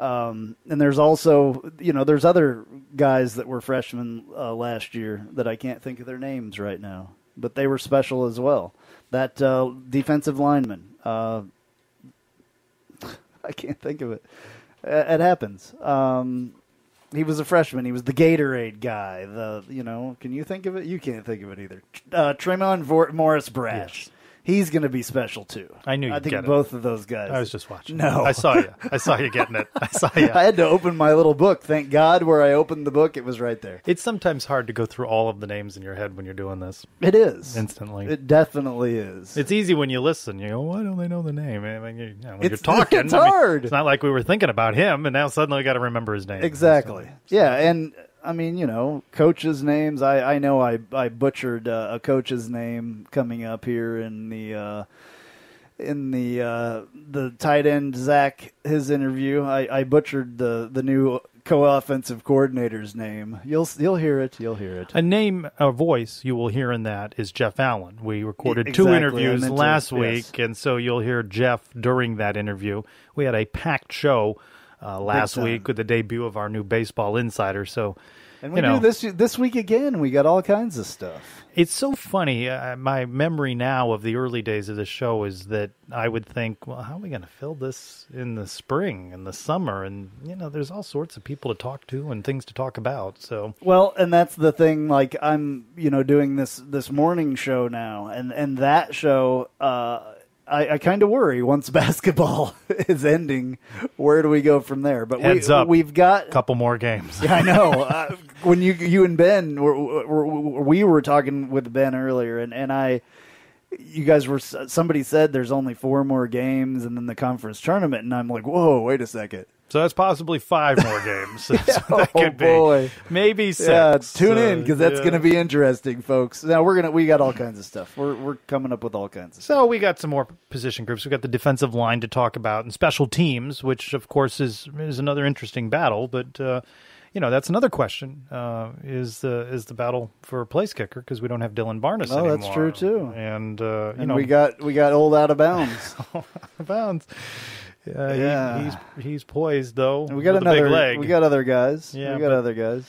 Um, and there's also, you know, there's other guys that were freshmen uh, last year that I can't think of their names right now, but they were special as well. That uh, defensive lineman. Uh, I can't think of it. It happens. Um, he was a freshman. He was the Gatorade guy. The you know, can you think of it? You can't think of it either. Uh, Tremon Vor- Morris Brash. Yes. He's going to be special too. I knew. You'd I think get both it. of those guys. I was just watching. No, I saw you. I saw you getting it. I saw you. I had to open my little book. Thank God, where I opened the book, it was right there. It's sometimes hard to go through all of the names in your head when you're doing this. It is instantly. It definitely is. It's easy when you listen. You go, why don't they know the name? I mean, you, you know, when it's, you're talking, it's hard. I mean, it's not like we were thinking about him, and now suddenly we got to remember his name. Exactly. So, yeah, and I mean, you know, coaches' names. I, I know I, I butchered uh, a coach's name coming up here in the uh, in the uh, the tight end Zach his interview. I, I butchered the, the new co-offensive coordinator's name. You'll you'll hear it. You'll hear it. A name, a voice you will hear in that is Jeff Allen. We recorded exactly. two interviews last to, week, yes. and so you'll hear Jeff during that interview. We had a packed show Uh, last week with the debut of our new Baseball Insider. So, and we you know, do this this week again. We got all kinds of stuff. It's so funny. Uh, my memory now of the early days of the show is that I would think, well, how are we going to fill this in the spring and the summer? And, you know, there's all sorts of people to talk to and things to talk about. So, well, and that's the thing. Like, I'm, you know, doing this, this morning show now, and, and that show, uh, I, I kind of worry once basketball is ending, where do we go from there? But Heads we, up, we've got a couple more games. Yeah, I know. uh, when you you and Ben, were, were, were, we were talking with Ben earlier, and, and I, you guys were, somebody said there's only four more games and then the conference tournament, and I'm like, whoa, wait a second. So that's possibly five more games. yeah, so that oh could be. boy, maybe six. Yeah, tune so, in because that's yeah. going to be interesting, folks. Now we're gonna we got all kinds of stuff. We're we're coming up with all kinds of stuff. So we got some more position groups. We got the defensive line to talk about and special teams, which of course is is another interesting battle. But uh, you know that's another question uh, is the is the battle for a place kicker because we don't have Dylan Barnes oh, anymore. Oh, that's true too. And uh, you and know we got we got old out of bounds. out of bounds. Uh, yeah, he, he's he's poised though. And we got with another. A big leg. We got other guys. Yeah, we got other guys.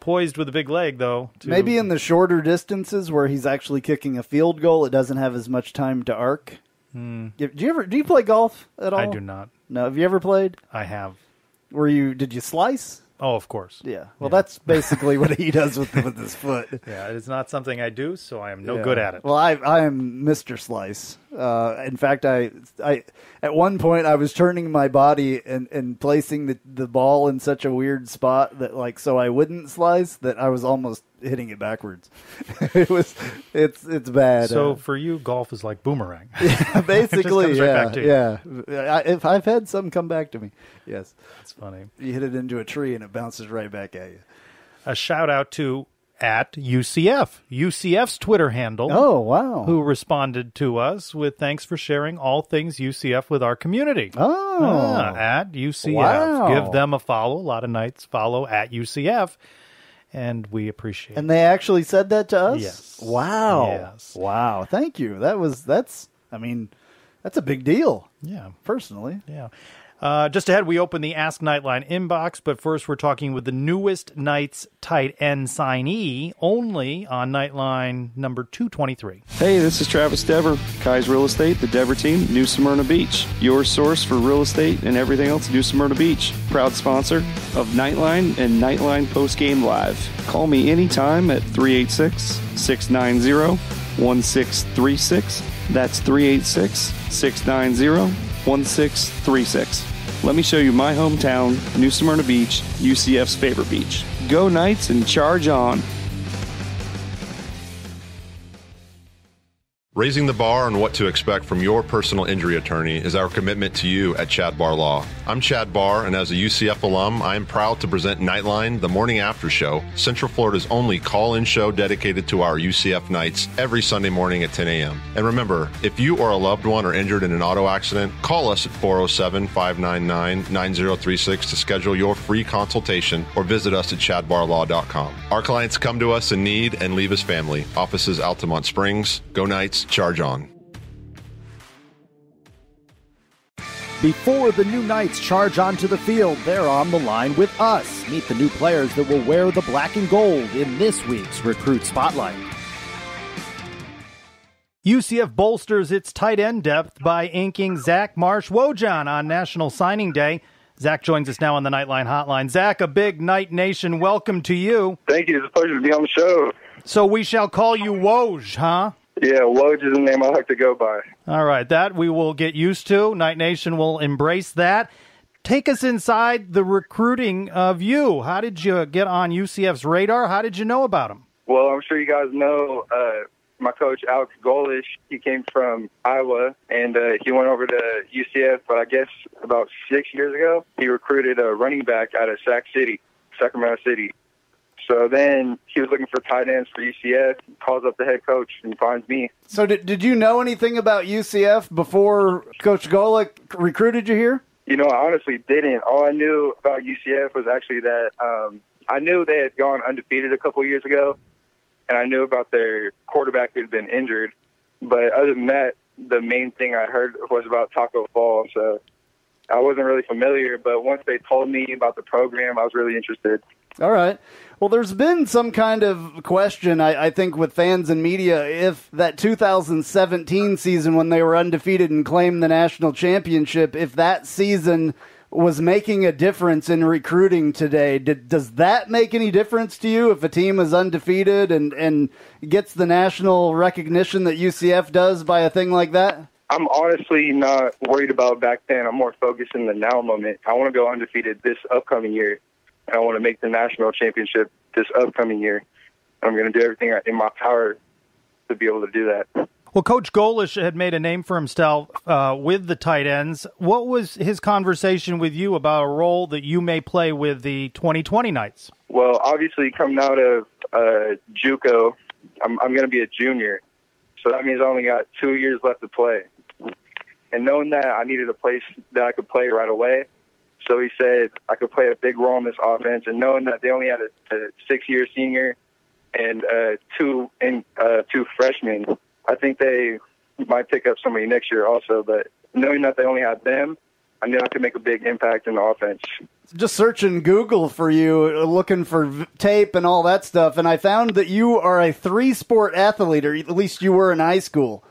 Poised with a big leg though. To... Maybe in the shorter distances where he's actually kicking a field goal, it doesn't have as much time to arc. Hmm. Do you ever do you play golf at all? I do not. No, have you ever played? I have. Were you? Did you slice? Oh, of course. Yeah. Well, yeah. that's basically what he does with with his foot. Yeah, it's not something I do, so I am no yeah. good at it. Well, I I am Mister Slice. Uh, in fact, I I at one point I was turning my body and, and placing the, the ball in such a weird spot that like so I wouldn't slice that I was almost hitting it backwards. it was it's it's bad. So uh, for you, golf is like boomerang. Yeah, basically, yeah, right yeah. I, if I've had some come back to me, yes, that's funny. You hit it into a tree and it bounces right back at you. A shout out to at U C F, U C F's Twitter handle. Oh, wow. Who responded to us with thanks for sharing all things U C F with our community. Oh. Ah, at U C F. Wow. Give them a follow. A lot of nights follow at U C F. And we appreciate it. And they actually said that to us? Yes. Wow. Yes. Wow. Thank you. That was, that's, I mean, that's a big deal. Yeah. Personally. Yeah. Uh, just ahead, we open the Ask Nightline inbox, but first we're talking with the newest Knights tight end signee, only on Nightline number two twenty-three. Hey, this is Travis Dever, Kai's Real Estate, the Dever team, New Smyrna Beach. Your source for real estate and everything else, New Smyrna Beach. Proud sponsor of Nightline and Nightline Post Game Live. Call me anytime at three eight six, six nine zero, one six three six. That's three eight six, six nine zero, one six three six. Let me show you my hometown, New Smyrna Beach, U C F's favorite beach. Go Knights and charge on. Raising the bar on what to expect from your personal injury attorney is our commitment to you at Chad Barr Law. I'm Chad Barr, and as a U C F alum, I am proud to present Nightline, the Morning After Show, Central Florida's only call-in show dedicated to our U C F Knights every Sunday morning at ten a m And remember, if you or a loved one are injured in an auto accident, call us at four oh seven, five nine nine, nine oh three six to schedule your free consultation or visit us at chad barr law dot com. Our clients come to us in need and leave us family. Offices Altamont Springs. Go Knights. Charge on. Before the new Knights charge onto the field, they're on the line with us. Meet the new players that will wear the black and gold in this week's Recruit Spotlight. U C F bolsters its tight end depth by inking Zach Marsh-Wojan on National Signing Day. Zach joins us now on the Nightline Hotline. Zach, a big Knight Nation welcome to you. Thank you. It's a pleasure to be on the show. So we shall call you Woj, huh? Yeah, Woj is the name I like to go by. All right, that we will get used to. Knight Nation will embrace that. Take us inside the recruiting of you. How did you get on U C F's radar? How did you know about him? Well, I'm sure you guys know uh, my coach, Alex Golish. He came from Iowa, and uh, he went over to U C F, but I guess about six years ago, he recruited a running back out of Sac City, Sacramento City. So then he was looking for tight ends for U C F, calls up the head coach, and finds me. So did, did you know anything about U C F before Coach Golick recruited you here? You know, I honestly didn't. All I knew about U C F was actually that um, I knew they had gone undefeated a couple years ago, and I knew about their quarterback who had been injured. But other than that, the main thing I heard was about Taco Fall, so I wasn't really familiar. But once they told me about the program, I was really interested. All right. Well, there's been some kind of question, I, I think, with fans and media, if that two thousand seventeen season when they were undefeated and claimed the national championship, if that season was making a difference in recruiting today. Did, does that make any difference to you if a team is undefeated and, and gets the national recognition that U C F does by a thing like that? I'm honestly not worried about back then. I'm more focused in the now moment. I want to go undefeated this upcoming year. I want to make the national championship this upcoming year. I'm going to do everything in my power to be able to do that. Well, Coach Golish had made a name for himself uh, with the tight ends. What was his conversation with you about a role that you may play with the twenty twenty Knights? Well, obviously, coming out of uh, JUCO, I'm, I'm going to be a junior. So that means I only got two years left to play. And knowing that, I needed a place that I could play right away. So he said I could play a big role in this offense, and knowing that they only had a, a six-year senior and uh, two and uh, two freshmen, I think they might pick up somebody next year also. But knowing that they only had them, I knew I could make a big impact in the offense. Just searching Google for you, looking for tape and all that stuff, and I found that you are a three-sport athlete, or at least you were in high school.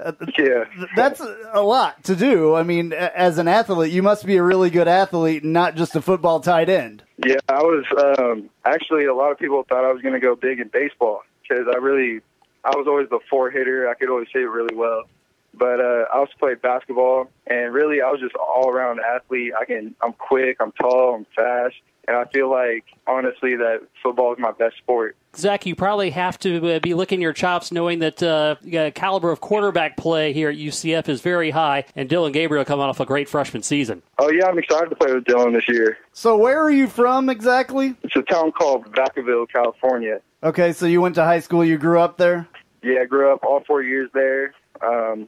Uh, yeah. That's a lot to do. I mean, as an athlete, you must be a really good athlete and not just a football tight end. Yeah, I was um, actually a lot of people thought I was going to go big in baseball because I really, I was always the four hitter. I could always hit really well. But uh, I also played basketball, and really I was just an all-around athlete. I can, I'm quick, I'm tall, I'm fast. And I feel like, honestly, that football is my best sport. Zach, you probably have to be licking your chops knowing that uh, the caliber of quarterback play here at U C F is very high, and Dylan Gabriel coming off a great freshman season. Oh, yeah, I'm excited to play with Dylan this year. So where are you from exactly? It's a town called Vacaville, California. Okay, so you went to high school. You grew up there? Yeah, I grew up all four years there. Um,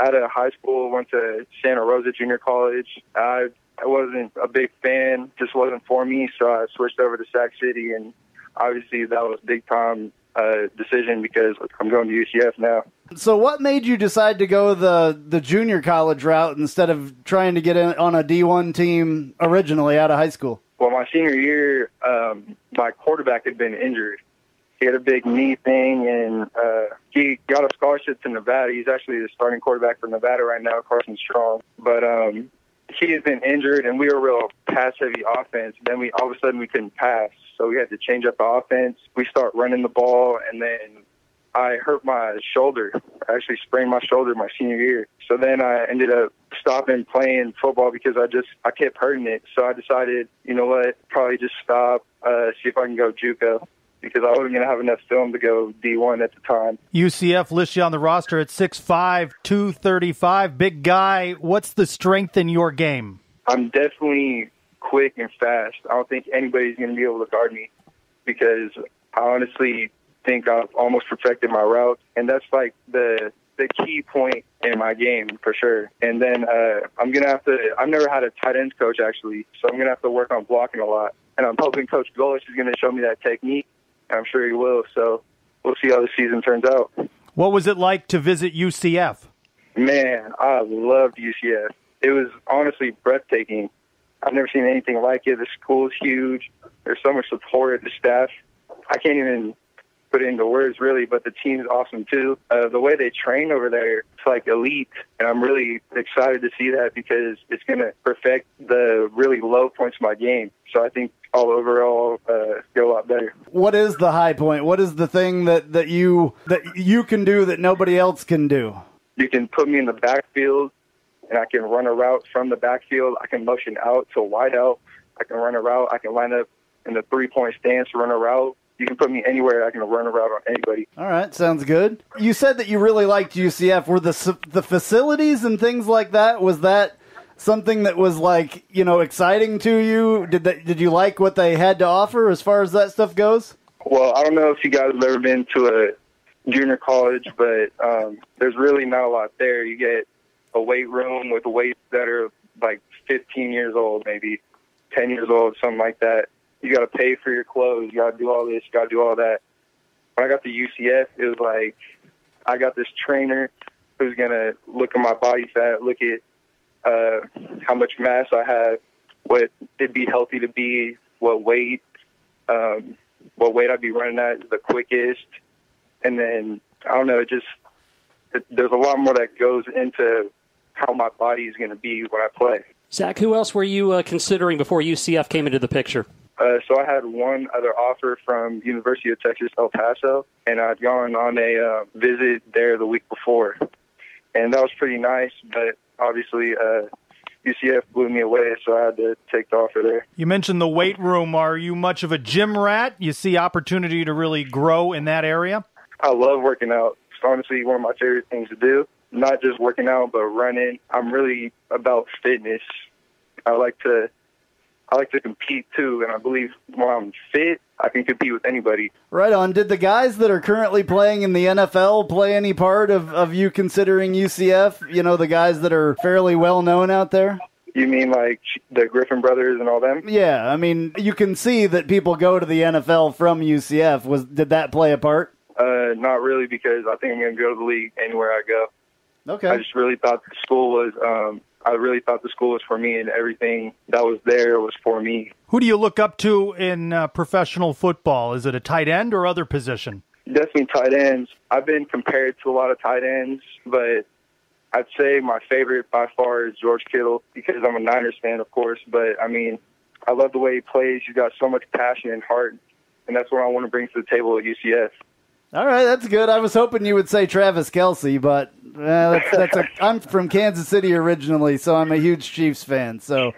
out of high school, went to Santa Rosa Junior College. I I wasn't a big fan, just wasn't for me, so I switched over to Sac City, and obviously that was a big-time uh, decision because I'm going to U C F now. So what made you decide to go the, the junior college route instead of trying to get in on a D one team originally out of high school? Well, my senior year, um, my quarterback had been injured. He had a big knee thing, and uh, he got a scholarship to Nevada. He's actually the starting quarterback for Nevada right now, Carson Strong. But um, he had been injured, and we were a real pass-heavy offense. Then we all of a sudden we couldn't pass, so we had to change up the offense. We start running the ball, and then I hurt my shoulder. I actually sprained my shoulder my senior year. So then I ended up stopping playing football because I just I kept hurting it. So I decided, you know what, probably just stop, uh, see if I can go JUCO, because I wasn't going to have enough film to go D one at the time. U C F lists you on the roster at six five, two thirty-five. Big guy, what's the strength in your game? I'm definitely quick and fast. I don't think anybody's going to be able to guard me because I honestly think I've almost perfected my route, and that's like the the key point in my game for sure. And then uh, I'm going to have to – I've never had a tight ends coach actually, so I'm going to have to work on blocking a lot. And I'm hoping Coach Golish is going to show me that technique. I'm sure he will, so we'll see how the season turns out. What was it like to visit U C F? Man, I loved U C F. It was honestly breathtaking. I've never seen anything like it. The school's huge. There's so much support, the staff. I can't even put it into words, really, but the team's awesome, too. Uh, the way they train over there, it's like elite, and I'm really excited to see that because it's going to perfect the really low points of my game. So I think all overall uh, go a lot better. What is the high point? What is the thing that, that you that you can do that nobody else can do? You can put me in the backfield, and I can run a route from the backfield. I can motion out to wide out. I can run a route. I can line up in the three-point stance, run a route. You can put me anywhere. I can run a route on anybody. All right, sounds good. You said that you really liked U C F. Were the the facilities and things like that, was that something that was, like, you know, exciting to you? Did they, did you like what they had to offer as far as that stuff goes? Well, I don't know if you guys have ever been to a junior college, but um, there's really not a lot there. You get a weight room with weights that are, like, fifteen years old, maybe ten years old, something like that. You got to pay for your clothes. You got to do all this. You got to do all that. When I got to U C F, it was like I got this trainer who's going to look at my body fat, look at Uh, how much mass I have, what it'd be healthy to be, what weight, um, what weight I'd be running at the quickest. And then, I don't know, it just, it, there's a lot more that goes into how my body is going to be when I play. Zach, who else were you uh, considering before U C F came into the picture? Uh, so I had one other offer from University of Texas, El Paso, and I'd gone on a uh, visit there the week before. And that was pretty nice, but obviously, uh, U C F blew me away, so I had to take the offer there. You mentioned the weight room. Are you much of a gym rat? You see opportunity to really grow in that area? I love working out. It's honestly one of my favorite things to do. Not just working out, but running. I'm really about fitness. I like to, I like to compete, too, and I believe when I'm fit, I can compete with anybody. Right on. Did the guys that are currently playing in the N F L play any part of, of you considering U C F? You know, the guys that are fairly well-known out there? You mean like the Griffin brothers and all them? Yeah, I mean, you can see that people go to the N F L from U C F. Was Did that play a part? Uh, not really, because I think I'm going to go to the league anywhere I go. Okay. I just really thought the school was um, – I really thought the school was for me, and everything that was there was for me. Who do you look up to in uh, professional football? Is it a tight end or other position? Definitely tight ends. I've been compared to a lot of tight ends, but I'd say my favorite by far is George Kittle because I'm a Niners fan, of course. But, I mean, I love the way he plays. He's got so much passion and heart, and that's what I want to bring to the table at U C F. All right, that's good. I was hoping you would say Travis Kelce, but uh, that's, that's a, I'm from Kansas City originally, so I'm a huge Chiefs fan. So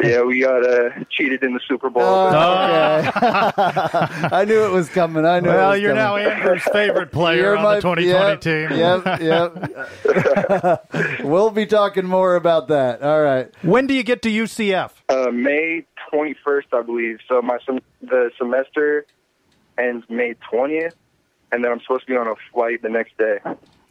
yeah, we got uh, cheated in the Super Bowl. Oh, okay. I knew it was coming. I knew. Well, it was you're coming. Now Andrew's favorite player you're on my, the twenty twenty yep, team. Yep, yep. We'll be talking more about that. All right. When do you get to U C F? Uh, May twenty-first, I believe. So my the semester ends May twentieth, and then I'm supposed to be on a flight the next day.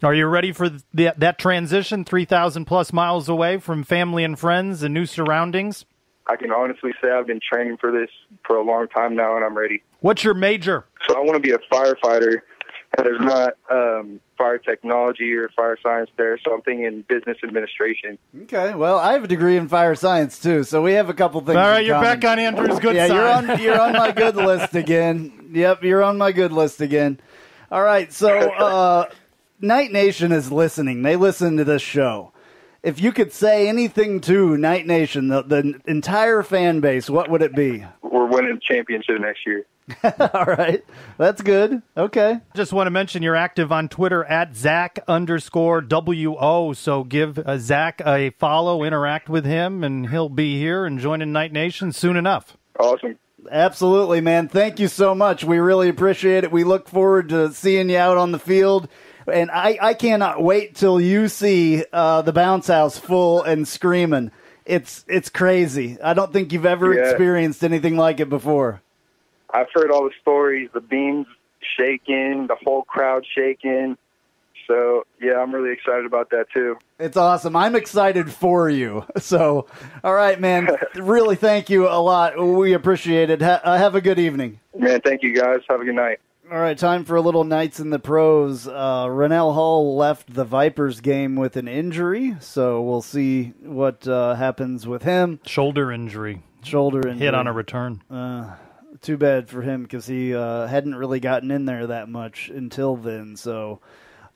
Are you ready for the, that transition, three thousand plus miles away from family and friends and new surroundings? I can honestly say I've been training for this for a long time now, and I'm ready. What's your major? So I want to be a firefighter. There's not um, fire technology or fire science there, so I'm thinking business administration. Okay, well, I have a degree in fire science, too, so we have a couple things. All right, you're common. Back on Andrew's good yeah, side. Yeah, you're on, you're on my good list again. Yep, you're on my good list again. All right, so uh, Night Nation is listening. They listen to this show. If you could say anything to Night Nation, the, the entire fan base, what would it be? We're winning the championship next year. All right. That's good. Okay. Just want to mention you're active on Twitter at Zach underscore W O. So give uh, Zach a follow, interact with him, and he'll be here and joining Night Nation soon enough. Awesome. Absolutely, man. Thank you so much. We really appreciate it. We look forward to seeing you out on the field. And I, I cannot wait till you see uh, the bounce house full and screaming. It's, it's crazy. I don't think you've ever yeah. experienced anything like it before. I've heard all the stories, the beams shaking, the whole crowd shaking. So, yeah, I'm really excited about that, too. It's awesome. I'm excited for you. So, all right, man, really thank you a lot. We appreciate it. Ha- have a good evening. Man, thank you, guys. Have a good night. All right, time for a little Nights in the Pros. Uh, Rennell Hull left the Vipers game with an injury, so we'll see what uh, happens with him. Shoulder injury. Shoulder injury. Hit on a return. Uh Too bad for him because he uh, hadn't really gotten in there that much until then. So,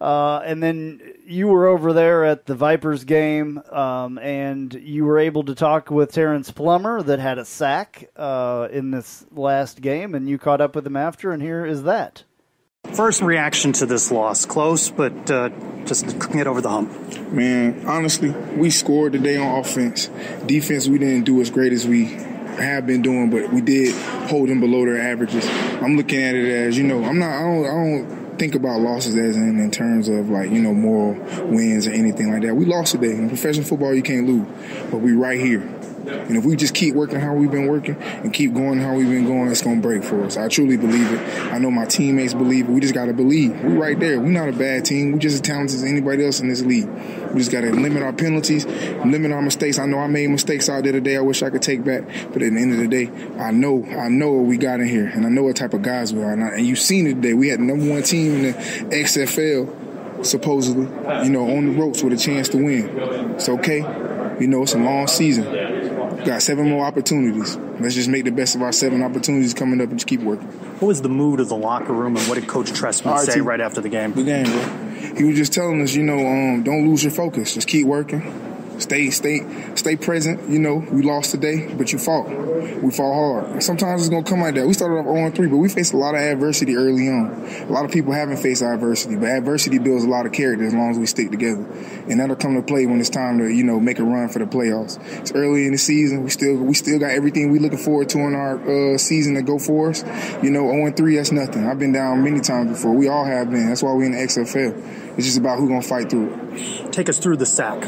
uh, and then you were over there at the Vipers game, um, and you were able to talk with Terrence Plummer that had a sack uh, in this last game, and you caught up with him after, and here is that. First reaction to this loss, close, but uh, just couldn't get over the hump. Man, honestly, we scored today on offense. Defense, we didn't do as great as we have been doing, but we did hold them below their averages. I'm looking at it as, you know, I'm not, I don't, I don't think about losses as in, in terms of like, you know, moral wins or anything like that. We lost today. In professional football, you can't lose, but we right here. And if we just keep working how we've been working and keep going how we've been going, it's going to break for us. I truly believe it. I know my teammates believe it. We just got to believe. We're right there. We're not a bad team. We're just as talented as anybody else in this league. We just got to limit our penalties, limit our mistakes. I know I made mistakes out there today I wish I could take back. But at the end of the day, I know I know what we got in here, and I know what type of guys we are. And, I, and you've seen it today. We had the number one team in the X F L, supposedly, you know, on the ropes with a chance to win. It's okay. You know, it's a long season. Got seven more opportunities. Let's just make the best of our seven opportunities coming up and just keep working. What was the mood of the locker room, and what did Coach Trestman say right after the game? The game, bro. He was just telling us, you know, um, don't lose your focus. Just keep working. Stay, stay, stay present. You know, we lost today, but you fought. We fought hard. Sometimes it's gonna come like that. We started off oh and three, but we faced a lot of adversity early on. A lot of people haven't faced adversity, but adversity builds a lot of character as long as we stick together, and that'll come to play when it's time to, you know, make a run for the playoffs. It's early in the season. We still, we still got everything we looking forward to in our uh, season to go for us. You know, oh and three, that's nothing. I've been down many times before. We all have been. That's why we in the X F L. It's just about who's gonna fight through it. Take us through the sack.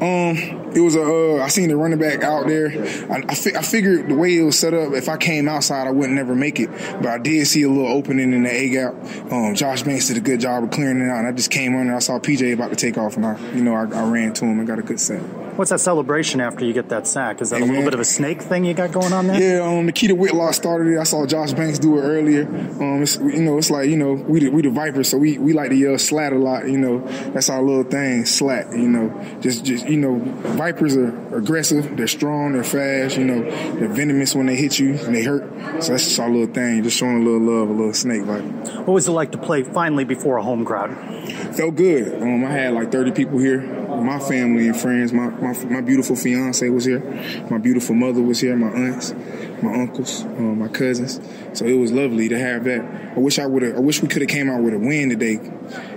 Um, it was a, uh, I seen the running back out there. I, I, fi- I figured the way it was set up, if I came outside, I wouldn't never make it. But I did see a little opening in the A-gap. Um, Josh Banks did a good job of clearing it out, and I just came under. I saw P J about to take off, and I, you know, I, I ran to him and got a good sack. What's that celebration after you get that sack? Is that hey, a little man. bit of a snake thing you got going on there? Yeah, um, Nikita Whitlock started it. I saw Josh Banks do it earlier. Um, it's, you know, it's like, you know, we the, we the Vipers, so we, we like to yell slat a lot. You know, that's our little thing, slat. You know, just just you know, Vipers are aggressive. They're strong. They're fast. You know, they're venomous when they hit you and they hurt. So that's just our little thing, just showing a little love, a little snake vibe. What was it like to play finally before a home crowd? Felt good. Um, I had like thirty people here. My family and friends. My my. My, my beautiful fiance was here. My beautiful mother was here. My aunts, my uncles, um, my cousins. So it was lovely to have that. I wish I would have. I wish we could have came out with a win today,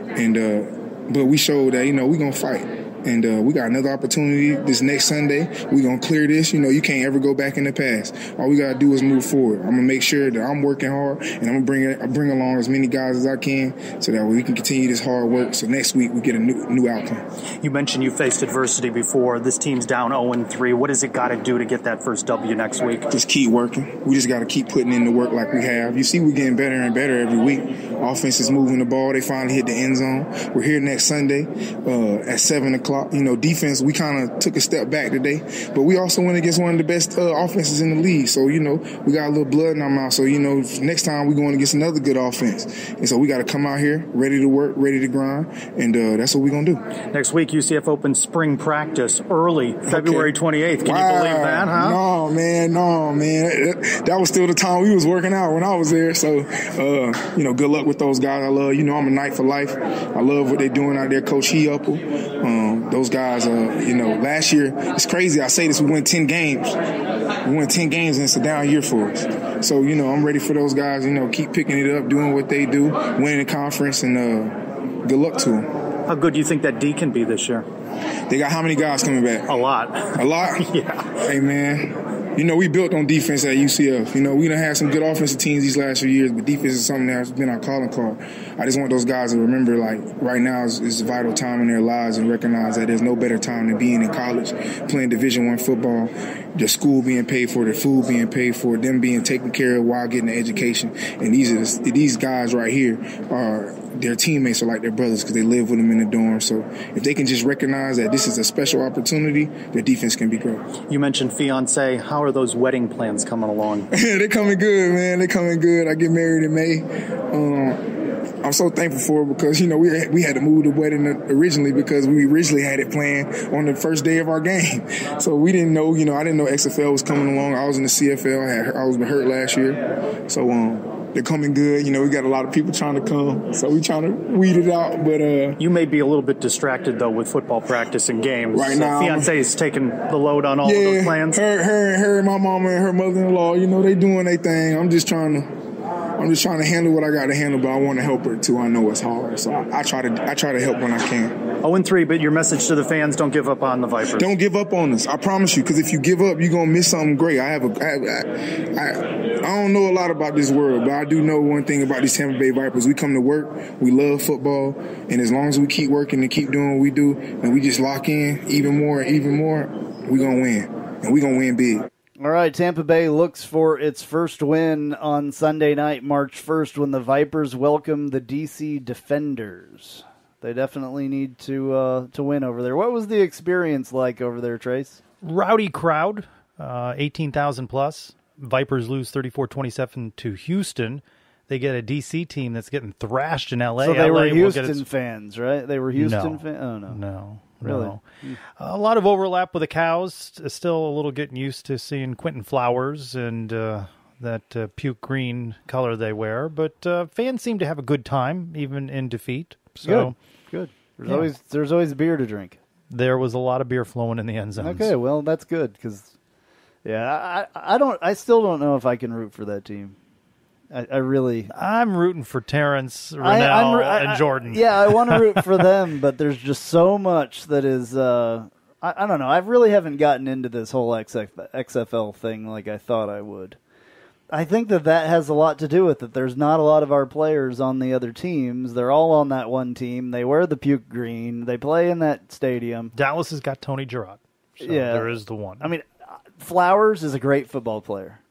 and uh, but we showed that, you know, we gonna fight. And uh, we got another opportunity this next Sunday. We're going to clear this. You know, you can't ever go back in the past. All we got to do is move forward. I'm going to make sure that I'm working hard, and I'm going to bring along as many guys as I can so that we can continue this hard work so next week we get a new, new outcome. You mentioned you faced adversity before. This team's down oh and three. What does it got to do to get that first W next week? Just keep working. We just got to keep putting in the work like we have. You see we're getting better and better every week. Offense is moving the ball. They finally hit the end zone. We're here next Sunday uh, at seven o'clock. You know, defense, we kind of took a step back today, but we also went against one of the best uh, offenses in the league. So, you know, we got a little blood in our mouth. So, you know, next time we're going against another good offense. And so we got to come out here ready to work, ready to grind, and uh, that's what we're going to do. Next week, U C F opens spring practice early, February okay. twenty-eighth. Can wow. you believe that, huh? No, man, no, man. That was still the time we was working out when I was there. So, uh, you know, good luck with those guys I love. You know, I'm a Knight for life. I love what they're doing out there. Coach Heupel. Um Those guys, uh, you know, last year, it's crazy. I say this, we won ten games. We won ten games, and it's a down year for us. So, you know, I'm ready for those guys, you know, keep picking it up, doing what they do, winning the conference, and uh, good luck to them. How good do you think that D can be this year? They got how many guys coming back? A lot. A lot? Yeah. Hey, man. You know, we built on defense at U C F. You know, we done had some good offensive teams these last few years, but defense is something that's been our calling card. I just want those guys to remember, like, right now is, is a vital time in their lives, and recognize that there's no better time than being in college, playing Division One football, the school being paid for, the food being paid for, them being taken care of while getting an education. And these are the, these guys right here are – their teammates are like their brothers because they live with them in the dorm. So if they can just recognize that this is a special opportunity, their defense can be great. You mentioned fiancé. How are those wedding plans coming along? They're coming good, man. They're coming good. I get married in May. Um, I'm so thankful for it because, you know, we we had to move the wedding originally because we originally had it planned on the first day of our game. So we didn't know, you know, I didn't know X F L was coming along. I was in the C F L. I, had, I was hurt last year. So, um... they're coming good. You know, we got a lot of people trying to come, so we trying to weed it out. But uh, you may be a little bit distracted, though, with football practice and games. Right now. So fiancé is taking the load on all yeah, of those plans. Her, her, her and my mama and her mother-in-law, you know, they doing their thing. I'm just trying to I'm just trying to handle what I got to handle, but I want to help her, too. I know it's hard, so I, I try to I try to help when I can. oh and three, but your message to the fans, don't give up on the Vipers. Don't give up on us. I promise you, because if you give up, you're going to miss something great. I have a, I, I, I, I don't know a lot about this world, but I do know one thing about these Tampa Bay Vipers. We come to work, we love football, and as long as we keep working and keep doing what we do, and we just lock in even more and even more, we're going to win, and we're going to win big. All right, Tampa Bay looks for its first win on Sunday night, March first, when the Vipers welcome the D C Defenders. They definitely need to uh, to win over there. What was the experience like over there, Trace? Rowdy crowd, uh, eighteen thousand plus. Vipers lose thirty-four twenty-seven to Houston. They get a D C team that's getting thrashed in L A. So they were Houston its... fans, right? They were Houston no. fans? Oh, no. No. Really? No. A lot of overlap with the Cows. Still a little getting used to seeing Quentin Flowers and uh, that uh, puke green color they wear. But uh, fans seem to have a good time, even in defeat. So Good. good. There's, yeah. always, there's always beer to drink. There was a lot of beer flowing in the end zones. Okay, well, that's good. Because, yeah, I, I, don't, I still don't know if I can root for that team. I, I really... I'm rooting for Terrence, Ronell, and I, Jordan. Yeah, I want to root for them, but there's just so much that is... Uh, I, I don't know. I really haven't gotten into this whole X F L thing like I thought I would. I think that that has a lot to do with it. There's not a lot of our players on the other teams. They're all on that one team. They wear the puke green. They play in that stadium. Dallas has got Tony Girard. So yeah. There is the one. I mean, Flowers is a great football player.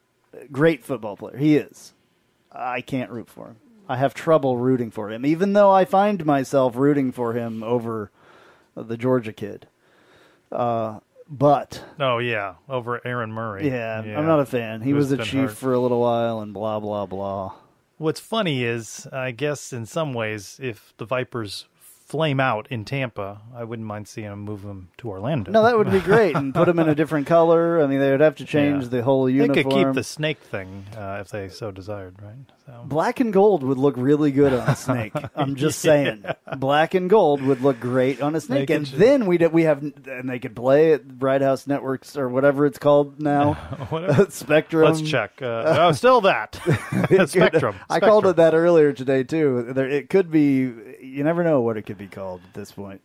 Great football player. He is. I can't root for him. I have trouble rooting for him, even though I find myself rooting for him over the Georgia kid. Uh, but oh yeah, over Aaron Murray. Yeah, yeah. I'm not a fan. He it's was a Chief hard. for a little while, and blah blah blah. What's funny is, I guess in some ways, if the Vipers flame out in Tampa, I wouldn't mind seeing them move them to Orlando. No, that would be great, and put them in a different color. I mean, they would have to change yeah. the whole uniform. They could keep the snake thing uh, if they so desired, right? So. Black and gold would look really good on a snake. I'm just yeah. saying, black and gold would look great on a snake, and should. then we we have, and they could play at Bright House Networks or whatever it's called now, Spectrum. Let's check. Uh, uh, no, still that Spectrum. Spectrum. I called it that earlier today too. There, it could be. You never know what it could be. Be called at this point.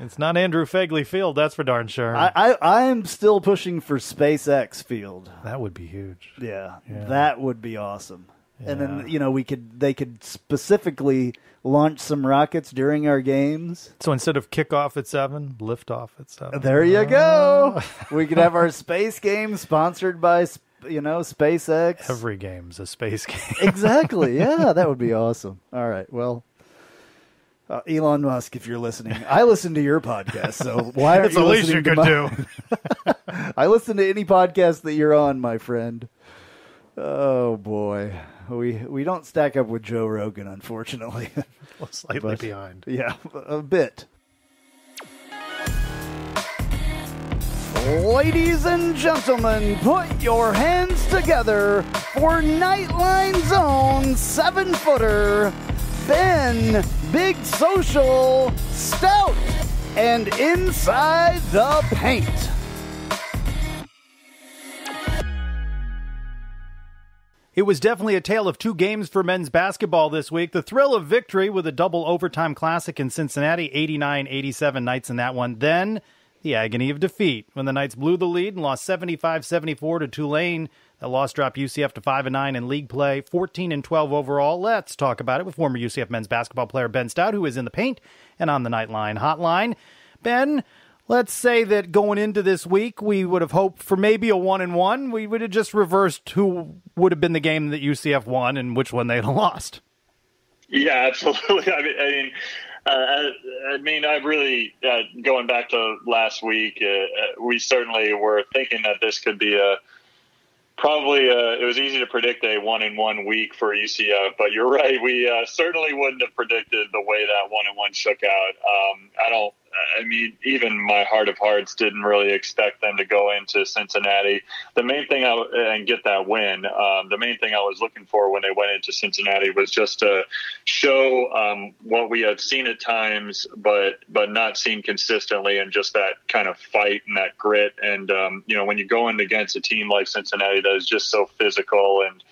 It's not Andrew Fegley Field, that's for darn sure. I, I, I'm still pushing for SpaceX Field. That would be huge. Yeah, yeah. That would be awesome. Yeah. And then, you know, we could they could specifically launch some rockets during our games. So instead of kickoff at seven, liftoff at seven. There you go. We could have our space game sponsored by, you know, SpaceX. Every game's a space game. Exactly. Yeah, that would be awesome. All right. Well, uh, Elon Musk, if you're listening, I listen to your podcast, so why aren't you listening to mine? It's the least you could do. I listen to any podcast that you're on, my friend. Oh boy. We we don't stack up with Joe Rogan, unfortunately. Well, slightly but, behind. Yeah, a bit. Ladies and gentlemen, put your hands together for Nightline's own seven-footer, Ben Big Social Stout, and Inside the Paint. It was definitely a tale of two games for men's basketball this week. The thrill of victory with a double overtime classic in Cincinnati, eighty-nine eighty-seven Knights in that one. Then the agony of defeat when the Knights blew the lead and lost seventy-five seventy-four to Tulane. That loss dropped U C F to five and nine in league play, fourteen and twelve overall. Let's talk about it with former U C F men's basketball player Ben Stout, who is in the paint and on the Nightline hotline. Ben, let's say that going into this week, we would have hoped for maybe a one and one. We would have just reversed who would have been the game that U C F won and which one they'd have lost. Yeah, absolutely. I mean, I mean, uh, I, I mean, I really uh, going back to last week, uh, we certainly were thinking that this could be a probably a, it was easy to predict a one and one week for U C F. But you're right, we uh, certainly wouldn't have predicted the way that one and one shook out. Um, I don't. I mean, even my heart of hearts didn't really expect them to go into Cincinnati. The main thing I, and get that win. Um, the main thing I was looking for when they went into Cincinnati was just to show um, what we had seen at times, but but not seen consistently, and just that kind of fight and that grit. And um, you know, when you go in against a team like Cincinnati that is just so physical and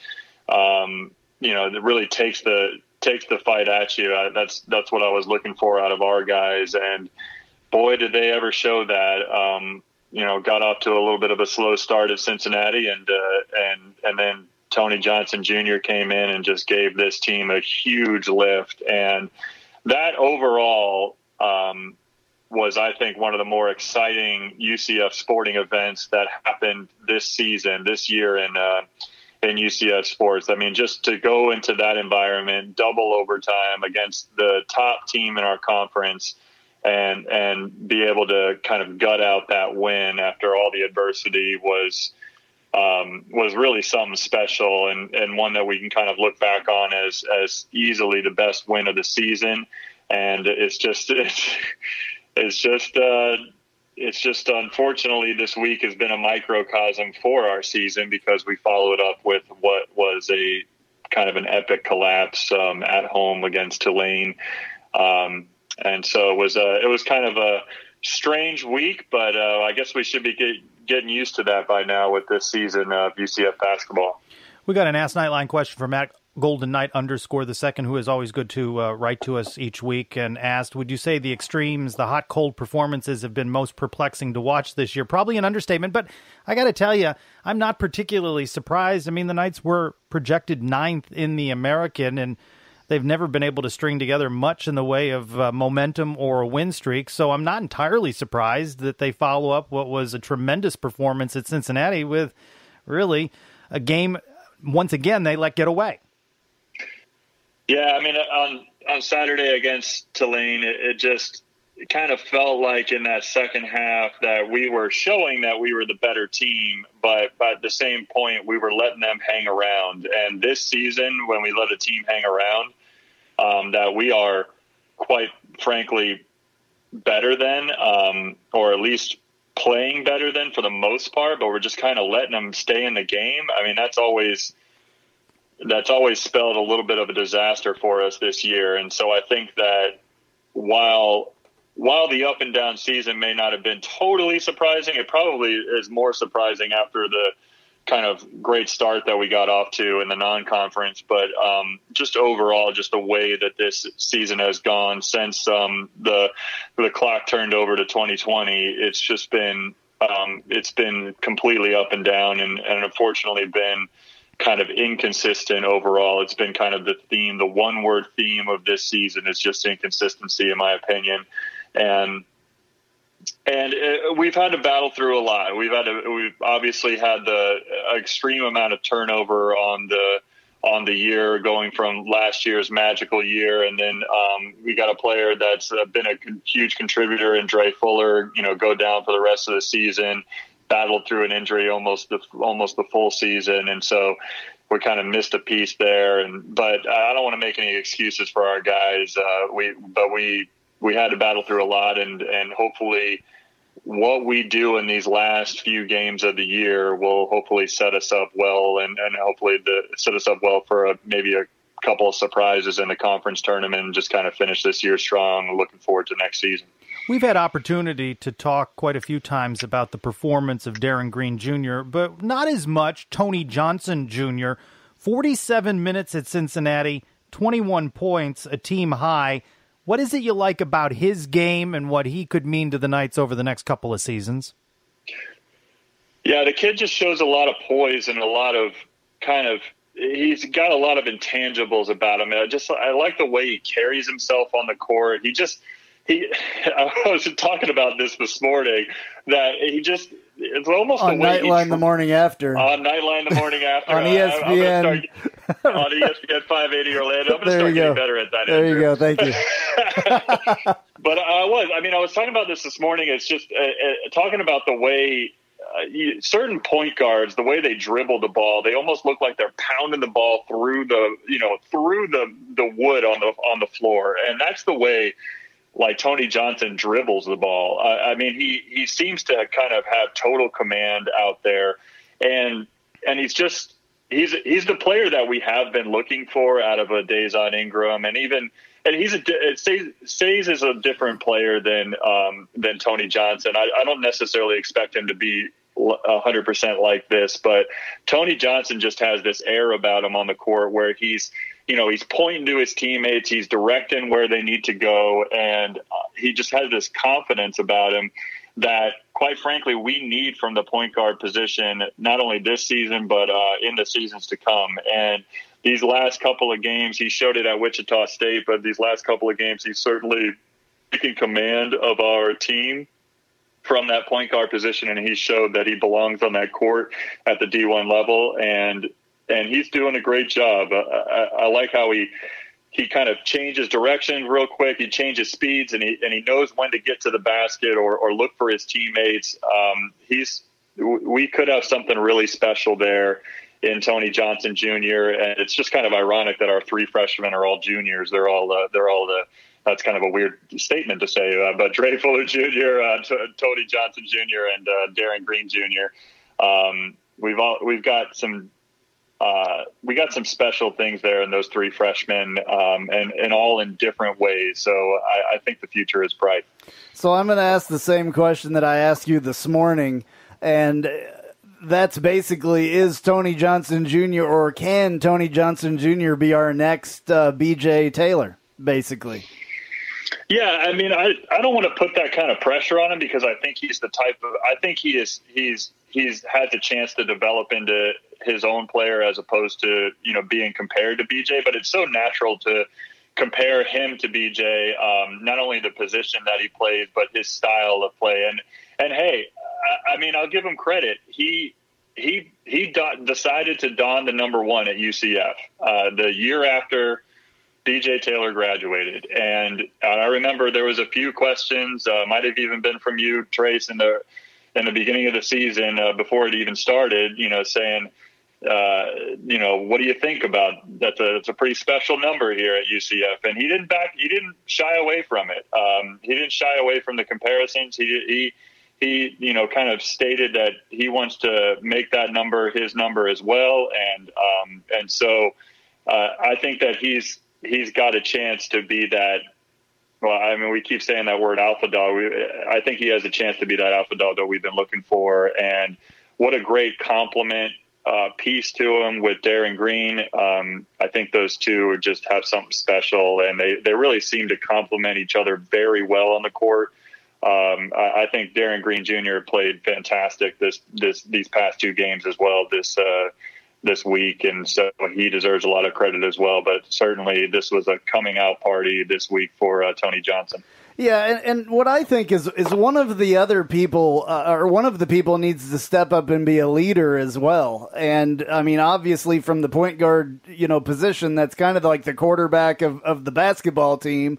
um, you know, it really takes the takes the fight at you. I, that's that's what I was looking for out of our guys, and boy, did they ever show that. Um, you know, got off to a little bit of a slow start at Cincinnati, and uh, and and then Tony Johnson Junior came in and just gave this team a huge lift, and that overall um, was, I think, one of the more exciting U C F sporting events that happened this season, this year, in uh, in U C F sports. I mean, just to go into that environment, double overtime against the top team in our conference, and and be able to kind of gut out that win after all the adversity was um, was really something special, and and one that we can kind of look back on as as easily the best win of the season. And it's just it's, it's just uh, it's just unfortunately this week has been a microcosm for our season, because we followed up with what was a kind of an epic collapse um, at home against Tulane. Um, And so it was a, it was kind of a strange week, but uh, I guess we should be get, getting used to that by now with this season of U C F basketball. We got an Ask Nightline question from Matt Golden Knight underscore the second, who is always good to uh, write to us each week, and asked, would you say the extremes, the hot, cold performances have been most perplexing to watch this year? Probably an understatement, but I got to tell you, I'm not particularly surprised. I mean, the Knights were projected ninth in the American, and they've never been able to string together much in the way of uh, momentum or a win streak, so I'm not entirely surprised that they follow up what was a tremendous performance at Cincinnati with really a game, once again, they let get away. Yeah, I mean, on, on Saturday against Tulane, it, it just it kind of felt like in that second half that we were showing that we were the better team, but, but at the same point, we were letting them hang around. And this season, when we let a team hang around, Um, that we are, quite frankly, better than, um, or at least playing better than for the most part, but we're just kind of letting them stay in the game. I mean, that's always that's always spelled a little bit of a disaster for us this year. And so I think that while while the up and down season may not have been totally surprising, it probably is more surprising after the kind of great start that we got off to in the non-conference, but um, just overall, just the way that this season has gone since um, the the clock turned over to twenty twenty, it's just been um, it's been completely up and down, and, and unfortunately been kind of inconsistent overall. It's been kind of the theme, the one-word theme of this season is just inconsistency, in my opinion, and. And it, we've had to battle through a lot. We've had to, we've obviously had the extreme amount of turnover on the on the year, going from last year's magical year, and then um, we got a player that's been a huge contributor in Dre Fuller, you know, go down for the rest of the season, battled through an injury almost the almost the full season, and so we kind of missed a piece there. And but I don't want to make any excuses for our guys. Uh, we but we. We had to battle through a lot, and, and hopefully what we do in these last few games of the year will hopefully set us up well, and, and hopefully the, set us up well for a, maybe a couple of surprises in the conference tournament, and just kind of finish this year strong. Looking forward to next season. We've had opportunity to talk quite a few times about the performance of Darren Green Junior, but not as much Tony Johnson Junior forty-seven minutes at Cincinnati, twenty-one points, a team high. What is it you like about his game and what he could mean to the Knights over the next couple of seasons? Yeah, the kid just shows a lot of poise and a lot of kind of – he's got a lot of intangibles about him. I just I like the way he carries himself on the court. He just – he. I was talking about this this morning, that he just – it's almost on the way Nightline the morning after. On Nightline the morning after. On E S P N. I, start, on E S P N five eighty Orlando. I'm going to start getting better at that. There intro. You go. Thank you. But I was, I mean, I was talking about this this morning. It's just uh, uh, talking about the way uh, you, certain point guards, the way they dribble the ball, they almost look like they're pounding the ball through the, you know, through the, the wood on the, on the floor. And that's the way, like, Tony Johnson dribbles the ball. I, I mean, he, he seems to kind of have total command out there, and and he's just he's he's the player that we have been looking for out of a Dazon Ingram, and even and he's a Says is a different player than um, than Tony Johnson. I, I don't necessarily expect him to be one hundred percent like this, but Tony Johnson just has this air about him on the court where he's. You know, he's pointing to his teammates. He's directing where they need to go. And he just has this confidence about him that, quite frankly, we need from the point guard position, not only this season, but uh, in the seasons to come. And these last couple of games, he showed it at Wichita State, but these last couple of games, he's certainly taking command of our team from that point guard position. And he showed that he belongs on that court at the D one level. And And he's doing a great job. I, I, I like how he he kind of changes direction real quick. He changes speeds, and he and he knows when to get to the basket or, or look for his teammates. Um, he's we could have something really special there in Tony Johnson Junior And it's just kind of ironic that our three freshmen are all juniors. They're all uh, they're all the. That's kind of a weird statement to say, uh, but Dre Fuller Junior, uh, T- Tony Johnson Junior, and uh, Darren Green Junior Um, we've all we've got some. Uh, we got some special things there in those three freshmen, um, and, and all in different ways. So I, I think the future is bright. So I'm going to ask the same question that I asked you this morning, and that's basically, is Tony Johnson Junior or can Tony Johnson Junior be our next uh, B J Taylor, basically? Yeah, I mean, I, I don't want to put that kind of pressure on him, because I think he's the type of – I think he is he's he's had the chance to develop into his own player as opposed to, you know, being compared to B J. But it's so natural to compare him to B J, um, not only the position that he plays, but his style of play. And, and hey, I, I mean, I'll give him credit. He – he he do- decided to don the number one at U C F uh, the year after – B J Taylor graduated, and I remember there was a few questions, uh, might have even been from you, Trace, in the in the beginning of the season, uh, before it even started, you know, saying, uh, you know, what do you think about that's a that's a pretty special number here at U C F, and he didn't back, he didn't shy away from it. Um, he didn't shy away from the comparisons. He he. He, you know, kind of stated that he wants to make that number his number as well, and um, and so uh, I think that he's. He's got a chance to be that. Well, I mean, we keep saying that word alpha dog. We, I think he has a chance to be that alpha dog that we've been looking for. And what a great compliment uh, piece to them with Darren Green. Um, I think those two just have something special, and they, they really seem to complement each other very well on the court. Um, I, I think Darren Green Junior played fantastic this this these past two games as well this uh, this week, and so he deserves a lot of credit as well. But certainly, this was a coming out party this week for uh, Tony Johnson. Yeah, and, and what I think is is one of the other people, uh, or one of the people needs to step up and be a leader as well. And, I mean, obviously from the point guard, you know, position, that's kind of like the quarterback of, of the basketball team.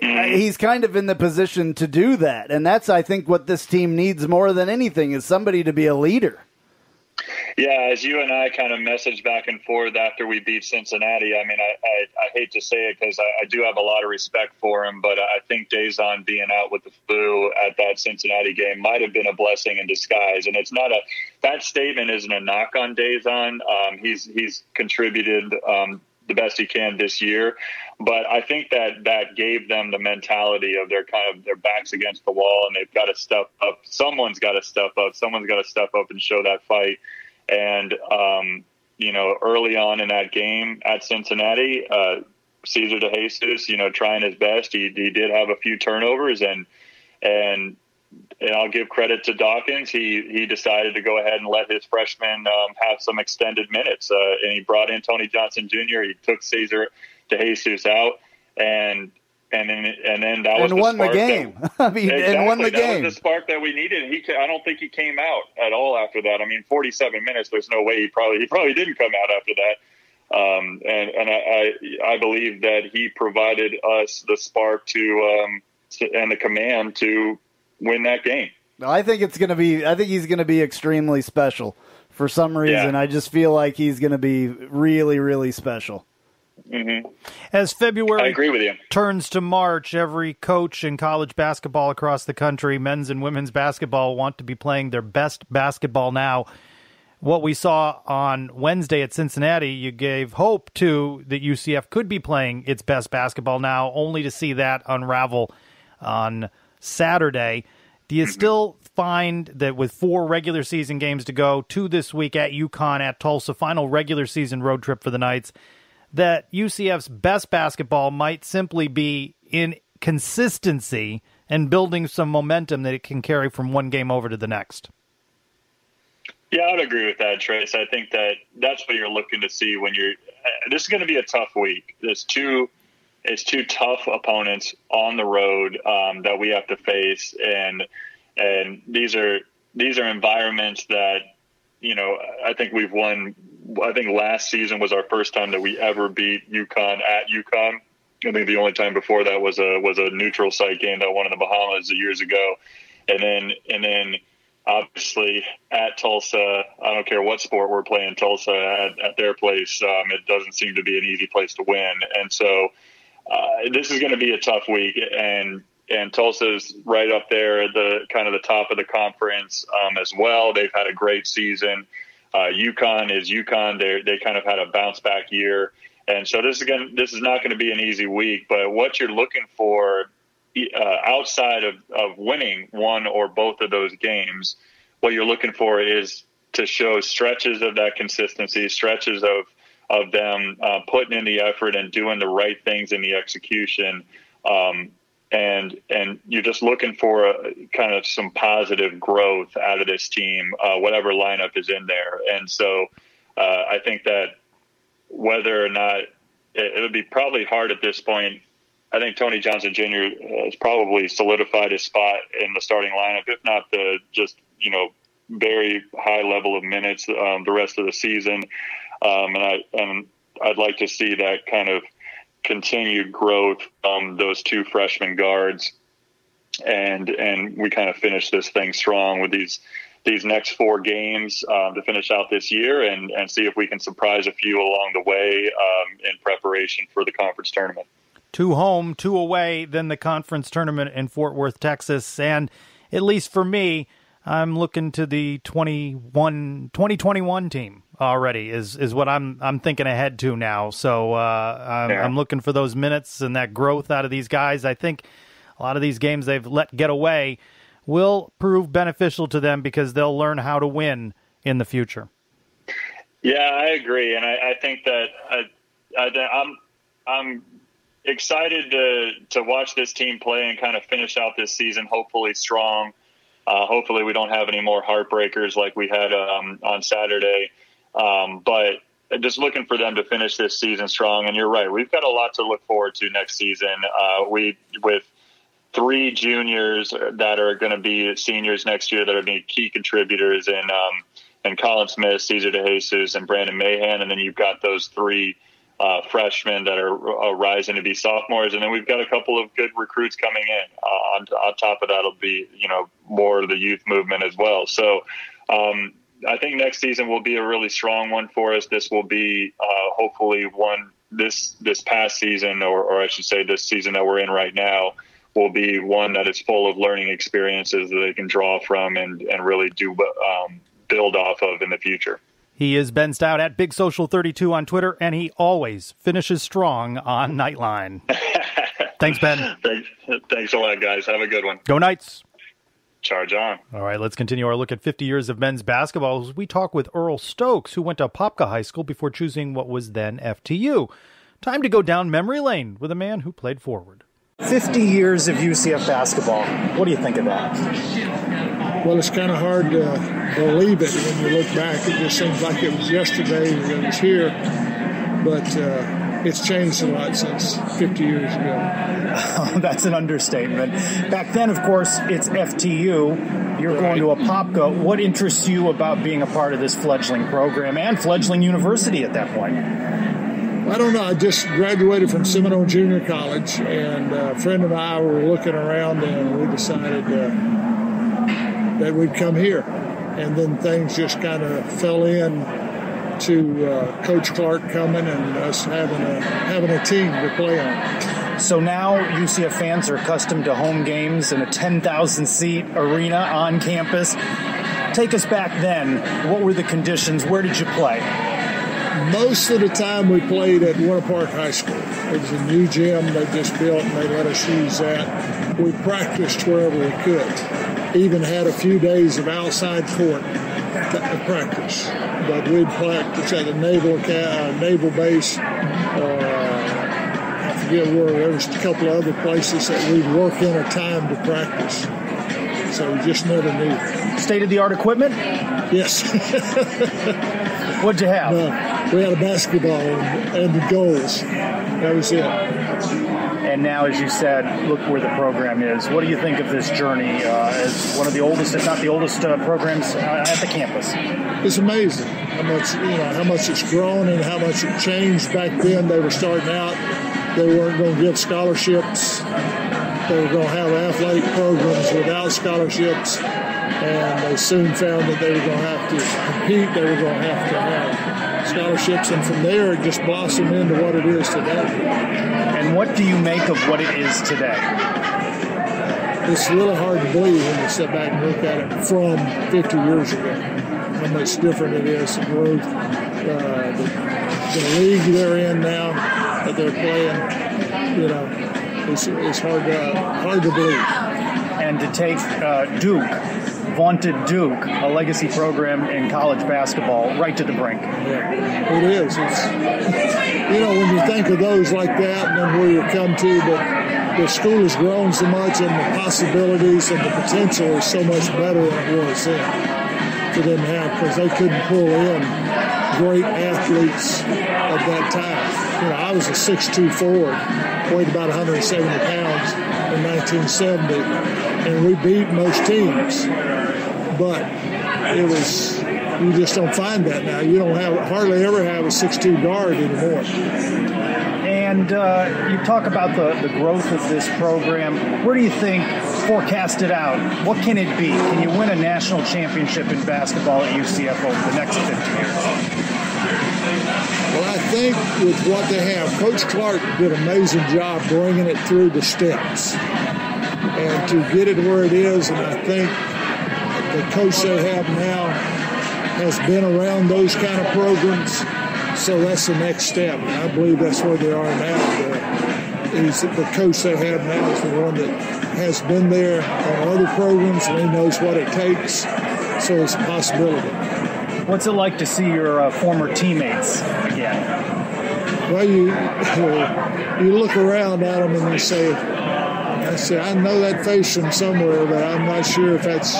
He's kind of in the position to do that. And that's, I think, what this team needs more than anything is somebody to be a leader. Yeah, as you and I kind of messaged back and forth after we beat Cincinnati, I mean, I, I, I hate to say it because I, I do have a lot of respect for him, but I think Dazon being out with the flu at that Cincinnati game might have been a blessing in disguise. And it's not a that statement isn't a knock on Dazon. Um, he's he's contributed um, the best he can this year, but I think that that gave them the mentality of their kind of their backs against the wall, and they've got to step up. Someone's got to step up. Someone's got to step up and show that fight. And, um, you know, early on in that game at Cincinnati, uh, Cesar DeJesus, you know, trying his best. He, he did have a few turnovers, and and and I'll give credit to Dawkins. He he decided to go ahead and let his freshman um, have some extended minutes, uh, and he brought in Tony Johnson Junior He took Cesar DeJesus out, and and then and then that was and the won spark the game. That, I mean, exactly, and won the that game. That was the spark that we needed. He, I don't think he came out at all after that. I mean, forty-seven minutes. There's no way he probably he probably didn't come out after that. Um, and and I, I I believe that he provided us the spark to, um, to and the command to win that game. I think it's going to be. I think he's going to be extremely special for some reason. Yeah. I just feel like he's going to be really, really special. Mm-hmm. As February I agree with you. turns to March, every coach in college basketball across the country, men's and women's basketball, want to be playing their best basketball now. What we saw on Wednesday at Cincinnati, you gave hope to that U C F could be playing its best basketball now, only to see that unravel on Saturday. Do you still find that with four regular season games to go, two this week at UConn, at Tulsa, final regular season road trip for the Knights, that U C F's best basketball might simply be in consistency and building some momentum that it can carry from one game over to the next? Yeah, I would agree with that, Trace. I think that that's what you're looking to see when you're – this is going to be a tough week. There's two, it's two tough opponents on the road um, that we have to face, and and these are these are environments that, you know, I think we've won – I think last season was our first time that we ever beat UConn at UConn. I think the only time before that was a was a neutral site game that won in the Bahamas years ago, and then and then obviously at Tulsa. I don't care what sport we're playing, Tulsa at, at their place, um, it doesn't seem to be an easy place to win. And so uh, this is going to be a tough week, and and Tulsa's right up there at the kind of the top of the conference um, as well. They've had a great season. Uh, UConn is UConn. They they kind of had a bounce back year, and so this is gonna, this is not going to be an easy week. But what you're looking for uh, outside of, of winning one or both of those games, what you're looking for is to show stretches of that consistency, stretches of of them uh, putting in the effort and doing the right things in the execution, um, and and you're just looking for a, kind of some positive growth out of this team, uh, whatever lineup is in there. And so uh, I think that whether or not it, it would be probably hard at this point, I think Tony Johnson Junior has probably solidified his spot in the starting lineup, if not the just, you know, very high level of minutes um, the rest of the season. Um, and, I, and I'd like to see that kind of continued growth from um, those two freshman guards, and and we kind of finish this thing strong with these these next four games uh, to finish out this year, and and see if we can surprise a few along the way um, in preparation for the conference tournament. Two home, two away, then the conference tournament in Fort Worth, Texas. And at least for me, I'm looking to the twenty-one, twenty twenty-one team already is, is what I'm I'm thinking ahead to now. So uh, I'm, yeah. I'm looking for those minutes and that growth out of these guys. I think a lot of these games they've let get away will prove beneficial to them because they'll learn how to win in the future. Yeah, I agree, and I, I think that I, I, I'm I'm excited to to watch this team play and kind of finish out this season, hopefully strong. Uh, hopefully, we don't have any more heartbreakers like we had um, on Saturday. Um, but just looking for them to finish this season strong. And you're right, we've got a lot to look forward to next season. Uh, we with three juniors that are going to be seniors next year that are going to be key contributors in um, and Colin Smith, Cesar DeJesus, and Brandon Mahan. And then you've got those three uh, freshmen that are uh, rising to be sophomores. And then we've got a couple of good recruits coming in. Uh, on, on top of that will be, you know, more of the youth movement as well. So um, I think next season will be a really strong one for us. This will be uh, hopefully one this this past season, or, or I should say this season that we're in right now, will be one that is full of learning experiences that they can draw from and, and really do um build off of in the future. He is Ben Stout at Big Social thirty-two on Twitter, and he always finishes strong on Nightline. Thanks, Ben. Thanks, thanks a lot, guys. Have a good one. Go Knights. Charge on. All right, let's continue our look at fifty years of men's basketball. We talk with Earl Stokes, who went to Apopka High School before choosing what was then F T U. Time to go down memory lane with a man who played forward. fifty years of U C F basketball. What do you think of that? Well, it's kind of hard to believe it when you look back. It just seems like it was yesterday and it was here. But uh, it's changed a lot since fifty years ago. Oh, that's an understatement. Back then, of course, it's F T U. You're right. Going to Apopka. What interests you about being a part of this fledgling program and fledgling university at that point? I don't know. I just graduated from Seminole Junior College, and a friend and I were looking around, and we decided to... Uh, that we'd come here. And then things just kind of fell in to uh, Coach Clark coming and us having a having a team to play on. So now U C F fans are accustomed to home games in a ten thousand seat arena on campus. Take us back then. What were the conditions? Where did you play? Most of the time we played at Winter Park High School. It was a new gym they just built and they let us use that. We practiced wherever we could. Even had a few days of outside court practice, but we'd practice at the naval uh, naval base. Uh, I forget where. There was a couple of other places that we'd work in a time to practice. So we just never knew. State of the art equipment. Yes. What'd you have? No, we had a basketball and, and the goals. That was it. And now, as you said, look where the program is. What do you think of this journey uh, as one of the oldest, if not the oldest, uh, programs uh, at the campus? It's amazing how much, you know, how much it's grown and how much it changed. Back then, they were starting out. They weren't going to give scholarships. They were going to have athletic programs without scholarships. And they soon found that they were going to have to compete. They were going to have to have scholarships. And from there, it just blossomed into what it is today. And what do you make of what it is today? It's a little hard to believe when you sit back and look at it from fifty years ago, how much different it is, the growth, uh, the, the league they're in now that they're playing. You know, it's, it's hard to uh, hard to believe. And to take uh, Duke, vaunted Duke, a legacy program in college basketball, right to the brink. Yeah, it is. It's... You know, when you think of those like that and then where you come to, but the school has grown so much and the possibilities and the potential is so much better than it was then for them to have, because they couldn't pull in great athletes at that time. You know, I was a six two forward, weighed about one hundred seventy pounds in nineteen seventy, and we beat most teams, but it was... You just don't find that now. You don't have hardly ever have a six two guard anymore. And uh, you talk about the, the growth of this program. Where do you think, forecasted out, what can it be? Can you win a national championship in basketball at U C F over the next fifty years? Well, I think with what they have, Coach Clark did an amazing job bringing it through the steps. And to get it where it is, and I think the coach they have now has been around those kind of programs, so that's the next step. And I believe that's where they are now. The, is the coach they have now is the one that has been there on other programs and he knows what it takes, so it's a possibility. What's it like to see your uh, former teammates again? Well, you you look around at them and they say, I say, I know that face from somewhere, but I'm not sure if that's.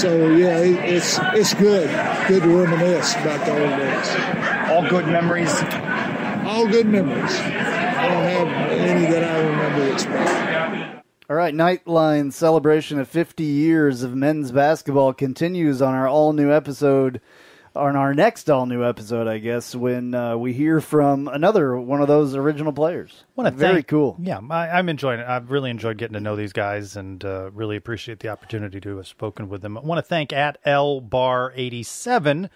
So yeah, it, it's it's good, good to reminisce about the old days. All good memories. All good memories. I don't have any that I remember expressing. All right, Nightline's celebration of fifty years of men's basketball continues on our all new episode. On our next all-new episode, I guess, when uh, we hear from another one of those original players. What a Very thank, cool. Yeah, I, I'm enjoying it. I've really enjoyed getting to know these guys and uh, really appreciate the opportunity to have spoken with them. I want to thank at L Bar eighty-seven,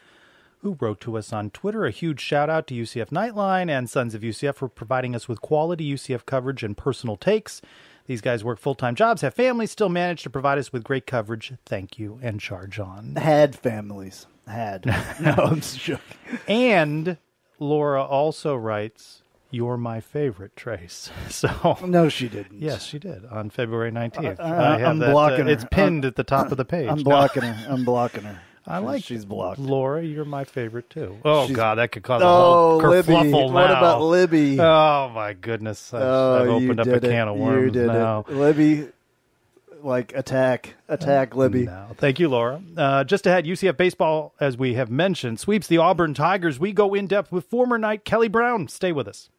who wrote to us on Twitter. A huge shout-out to U C F Nightline and Sons of U C F for providing us with quality U C F coverage and personal takes. These guys work full-time jobs, have families, still manage to provide us with great coverage. Thank you, and charge on. Had families. Had. No, I'm joking. And Laura also writes, "You're my favorite, Trace." So no, she didn't. Yes, she did on February nineteenth. Uh, uh, I I'm that, blocking uh, her. It's pinned I'm, at the top of the page. I'm no. blocking her. I'm blocking her. I like she's blocked. Laura, you're my favorite too. Oh she's, God, that could cause a whole oh, kerfluffle now. What about Libby? Oh my goodness, I've, oh, I've opened up a it. can of worms you did now. It. Libby. Like attack, attack, Libby. No. Thank you, Laura. Uh, just ahead, U C F baseball, as we have mentioned, sweeps the Auburn Tigers. We go in depth with former Knight Kelly Brown. Stay with us.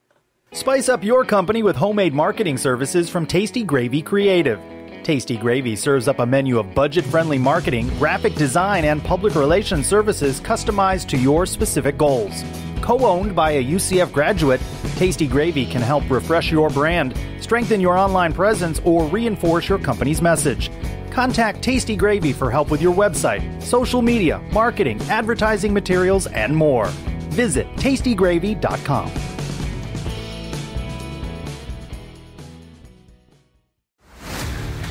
Spice up your company with homemade marketing services from Tasty Gravy Creative. Tasty Gravy serves up a menu of budget-friendly marketing, graphic design, and public relations services customized to your specific goals. Co-owned by a U C F graduate, Tasty Gravy can help refresh your brand, strengthen your online presence, or reinforce your company's message. Contact Tasty Gravy for help with your website, social media, marketing, advertising materials, and more. Visit tasty gravy dot com.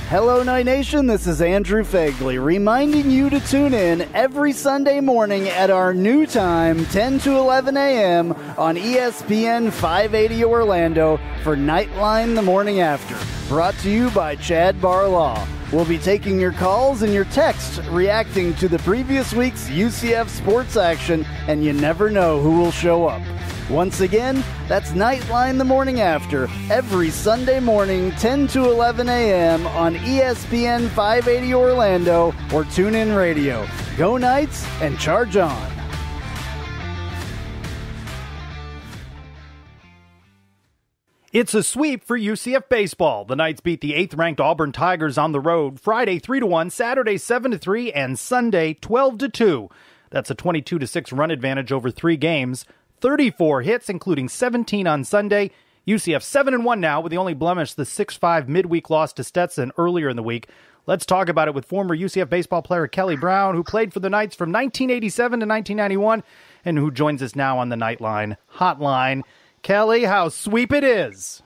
Hello, Night Nation. This is Andrew Fegley reminding you to tune in every Sunday morning at our new time, ten to eleven a m on E S P N five eighty Orlando for Nightline the Morning After, brought to you by Chad Barlaw. We'll be taking your calls and your texts, reacting to the previous week's U C F sports action, and you never know who will show up. Once again, that's Nightline the Morning After, every Sunday morning, ten to eleven a m on E S P N five eighty Orlando or TuneIn Radio. Go Knights and charge on. It's a sweep for U C F baseball. The Knights beat the eighth-ranked Auburn Tigers on the road Friday three to one, Saturday seven to three, and Sunday twelve to two. That's a twenty-two to six run advantage over three games. thirty-four hits, including seventeen on Sunday. U C F seven and one now, with the only blemish the six five midweek loss to Stetson earlier in the week. Let's talk about it with former U C F baseball player Kelly Brown, who played for the Knights from nineteen eighty-seven to nineteen ninety-one, and who joins us now on the Nightline Hotline. Kelly, how sweep it is.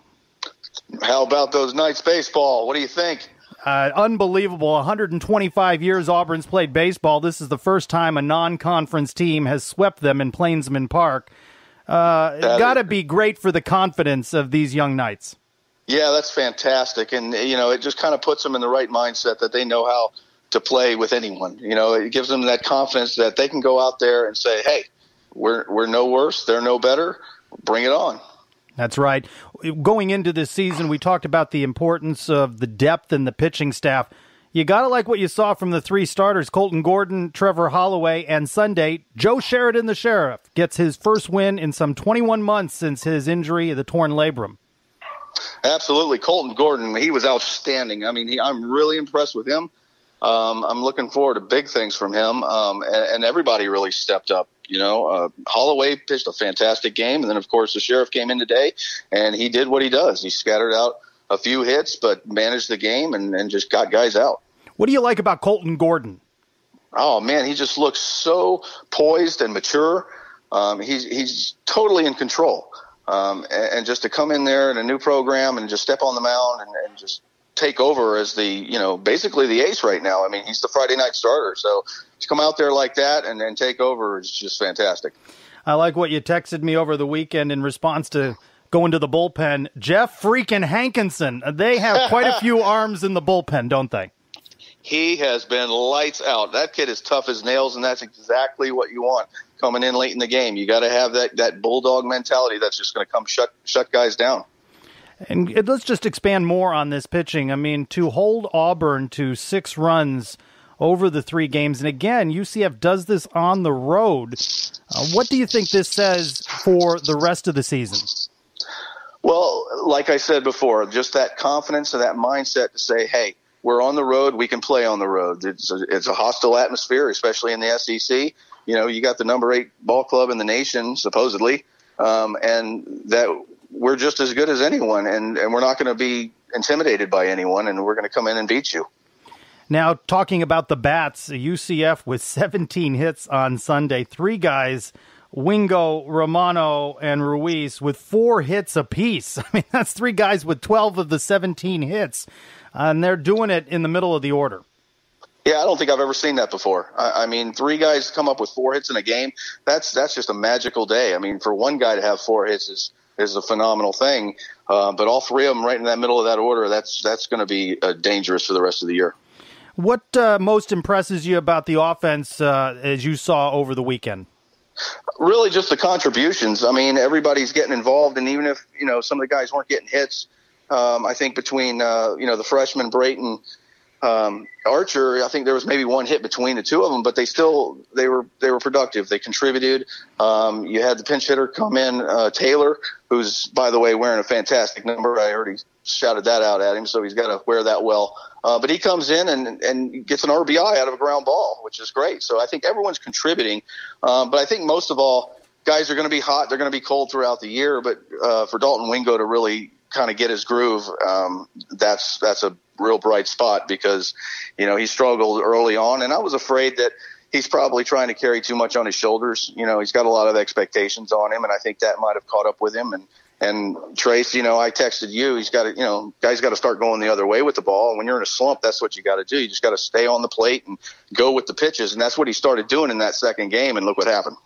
How about those Knights baseball? What do you think? Uh, unbelievable. one hundred twenty-five years Auburn's played baseball. This is the first time a non-conference team has swept them in Plainsman Park. Uh, it's got to be great for the confidence of these young Knights. Yeah, that's fantastic. And, you know, it just kind of puts them in the right mindset that they know how to play with anyone. You know, it gives them that confidence that they can go out there and say, hey, we're, we're no worse. They're no better. Bring it on. That's right. Going into this season, we talked about the importance of the depth and the pitching staff. You got to like what you saw from the three starters, Colton Gordon, Trevor Holloway, and Sunday, Joe Sheridan the Sheriff gets his first win in some twenty-one months since his injury of the torn labrum. Absolutely. Colton Gordon, he was outstanding. I mean, he, I'm really impressed with him. Um, I'm looking forward to big things from him, um, and, and everybody really stepped up. You know, uh, Holloway pitched a fantastic game, and then, of course, the Sheriff came in today, and he did what he does. He scattered out a few hits but managed the game and, and just got guys out. What do you like about Colton Gordon? Oh, man, he just looks so poised and mature. Um, he's, he's totally in control. Um, and, and just to come in there in a new program and just step on the mound and, and just – take over as the, you know, basically the ace right now. I mean, he's the Friday night starter. So to come out there like that and then take over is just fantastic. I like what you texted me over the weekend in response to going to the bullpen. Jeff freaking Hankinson. They have quite a few arms in the bullpen, don't they? He has been lights out. That kid is tough as nails, and that's exactly what you want coming in late in the game. You got to have that, that bulldog mentality that's just going to come shut shut guys down. And let's just expand more on this pitching. I mean, to hold Auburn to six runs over the three games, and again, U C F does this on the road. Uh, what do you think this says for the rest of the season? Well, like I said before, just that confidence and that mindset to say, hey, we're on the road. We can play on the road. It's a, it's a hostile atmosphere, especially in the S E C. You know, you got the number eight ball club in the nation, supposedly, um, and that we're just as good as anyone, and, and we're not going to be intimidated by anyone, and we're going to come in and beat you. Now, talking about the bats, U C F with seventeen hits on Sunday, three guys, Wingo, Romano, and Ruiz, with four hits apiece. I mean, that's three guys with twelve of the seventeen hits, and they're doing it in the middle of the order. Yeah, I don't think I've ever seen that before. I, I mean, three guys come up with four hits in a game. That's that's just a magical day. I mean, for one guy to have four hits is is a phenomenal thing. Uh, but all three of them right in that middle of that order, that's that's going to be uh, dangerous for the rest of the year. What uh, most impresses you about the offense uh, as you saw over the weekend? Really just the contributions. I mean, everybody's getting involved, and even if, you know, some of the guys weren't getting hits, um, I think between, uh, you know, the freshman Brayton, um, Archer, I think there was maybe one hit between the two of them, but they still, they were, they were productive. They contributed. Um, you had the pinch hitter come in, uh, Taylor, who's, by the way, wearing a fantastic number. I already shouted that out at him, so he's got to wear that well. Uh, but he comes in and, and gets an R B I out of a ground ball, which is great. So I think everyone's contributing. Um, but I think most of all, guys are going to be hot. They're going to be cold throughout the year. But uh, for Dalton Wingo to really kind of get his groove, um, that's that's a real bright spot, because, you know, he struggled early on. And I was afraid that he's probably trying to carry too much on his shoulders. You know, he's got a lot of expectations on him, and I think that might have caught up with him. And And Trace, you know, I texted you, he's got to, you know, guys got to start going the other way with the ball. And when you're in a slump, that's what you got to do. You just got to stay on the plate and go with the pitches. And that's what he started doing in that second game. And look what happened.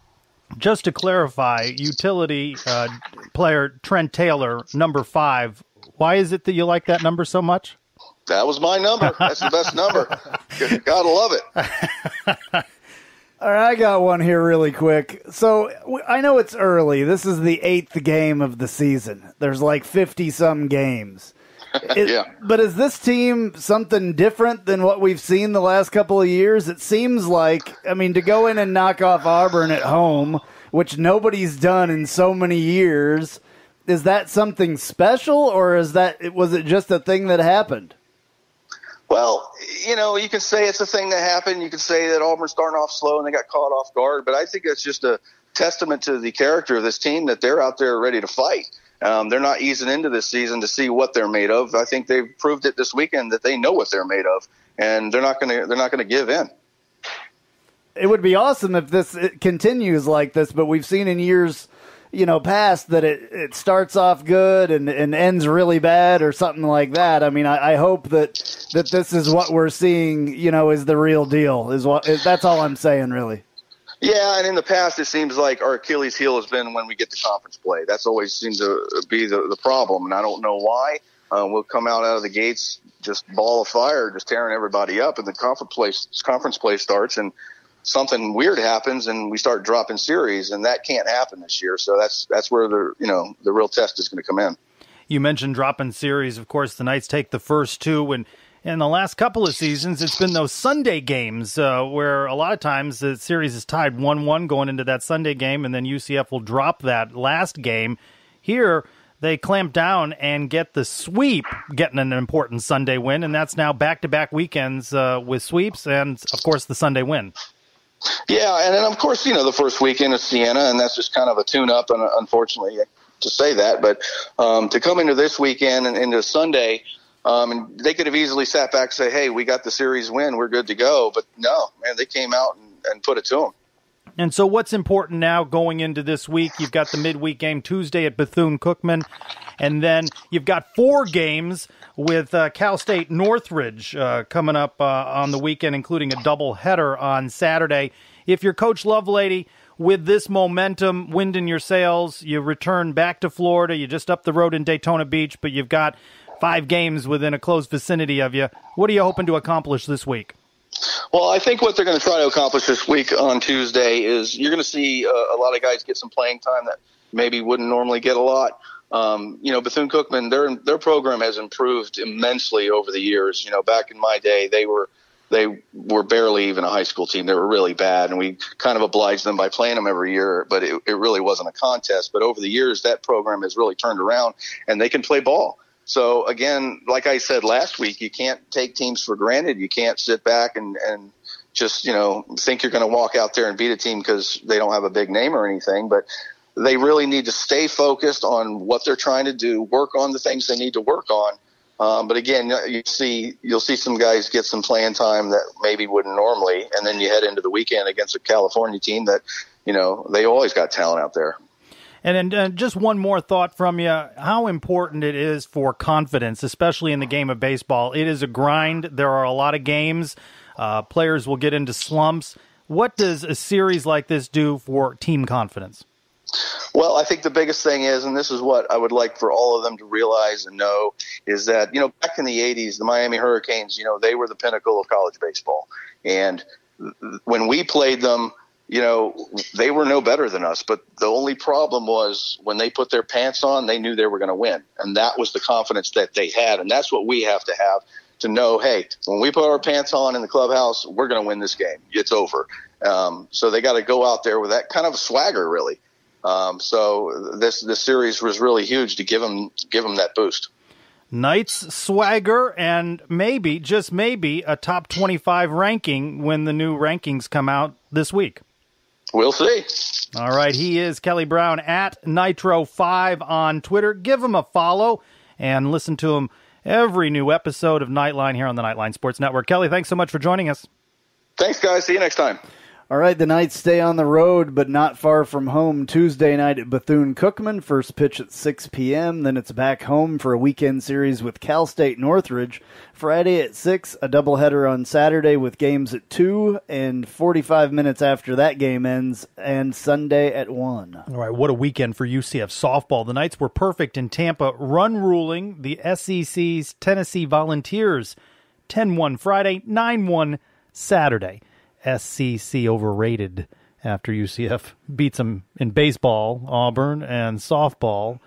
Just to clarify, utility uh, player Trent Taylor, number five. Why is it that you like that number so much? That was my number. That's the best number. Gotta love it. All right, I got one here really quick. So I know it's early. This is the eighth game of the season. There's like fifty-some games. It, yeah. But is this team something different than what we've seen the last couple of years? It seems like, I mean, to go in and knock off Auburn at home, which nobody's done in so many years, is that something special, or is that was it just a thing that happened? Well, you know, you can say it's a thing that happened. You can say that Auburn's starting off slow and they got caught off guard. But I think that's just a testament to the character of this team, that they're out there ready to fight. Um, they're not easing into this season to see what they're made of. I think they've proved it this weekend that they know what they're made of, and they're not going to they're not going to give in. It would be awesome if this it continues like this, but we've seen in years, you know, past that it, it starts off good and, and ends really bad or something like that. I mean, I, I hope that that this is what we're seeing, you know, is the real deal. Is what is, that's all I'm saying, really. Yeah, and in the past, it seems like our Achilles heel has been when we get to conference play. That's always seems to be the, the problem, and I don't know why. Uh, we'll come out out of the gates just ball of fire, just tearing everybody up, and the conference play, conference play starts, and something weird happens and we start dropping series, and that can't happen this year. So that's that's where the you know the real test is going to come in. You mentioned dropping series. Of course, the Knights take the first two, and in the last couple of seasons, it's been those Sunday games uh, where a lot of times the series is tied one one going into that Sunday game, and then U C F will drop that last game. Here, they clamp down and get the sweep, getting an important Sunday win, and that's now back-to-back weekends uh, with sweeps and, of course, the Sunday win. Yeah, and then, of course, you know, the first weekend is Siena, and that's just kind of a tune-up, and unfortunately to say that. But um, to come into this weekend and into Sunday, um, and they could have easily sat back and say, hey, we got the series win, we're good to go. But no, man, they came out and, and put it to them. And so what's important now going into this week? You've got the midweek game Tuesday at Bethune-Cookman, and then you've got four games with uh, Cal State Northridge uh, coming up uh, on the weekend, including a doubleheader on Saturday. If you're Coach Lovelady, with this momentum, wind in your sails, you return back to Florida, you're just up the road in Daytona Beach, but you've got five games within a close vicinity of you. What are you hoping to accomplish this week? Well, I think what they're going to try to accomplish this week on Tuesday is you're going to see uh, a lot of guys get some playing time that maybe wouldn't normally get a lot. Um, you know, Bethune-Cookman, their their program has improved immensely over the years. You know, back in my day, they were they were barely even a high school team. They were really bad, and we kind of obliged them by playing them every year, but it, it really wasn't a contest. But over the years, that program has really turned around, and they can play ball. So, again, like I said last week, you can't take teams for granted. You can't sit back and, and just, you know, think you're going to walk out there and beat a team because they don't have a big name or anything. But they really need to stay focused on what they're trying to do, work on the things they need to work on. Um, but, again, you see, you'll see some guys get some playing time that maybe wouldn't normally. And then you head into the weekend against a California team that, you know, they always got talent out there. And then uh, just one more thought from you, how important it is for confidence, especially in the game of baseball. It is a grind. There are a lot of games. Uh, players will get into slumps. What does a series like this do for team confidence? Well, I think the biggest thing is, and this is what I would like for all of them to realize and know, is that, you know, back in the eighties, the Miami Hurricanes, you know, they were the pinnacle of college baseball. And when we played them, you know, they were no better than us, but the only problem was when they put their pants on, they knew they were going to win. And that was the confidence that they had. And that's what we have to have to know, hey, when we put our pants on in the clubhouse, we're going to win this game. It's over. Um, so they got to go out there with that kind of swagger, really. Um, so this, this series was really huge to give them, give them that boost. Knights swagger and maybe, just maybe, a top twenty-five ranking when the new rankings come out this week. We'll see. All right. He is Kelly Brown at Nitro five on Twitter. Give him a follow and listen to him every new episode of Nightline here on the Nightline Sports Network. Kelly, thanks so much for joining us. Thanks, guys. See you next time. All right, the Knights stay on the road, but not far from home Tuesday night at Bethune-Cookman. First pitch at six p m Then it's back home for a weekend series with Cal State Northridge. Friday at six, a doubleheader on Saturday with games at two, and forty-five minutes after that game ends, and Sunday at one. All right, what a weekend for U C F softball. The Knights were perfect in Tampa, run-ruling the S E C's Tennessee Volunteers. ten one Friday, nine one Saturday. S C C overrated after U C F beats them in baseball, Auburn, and softball.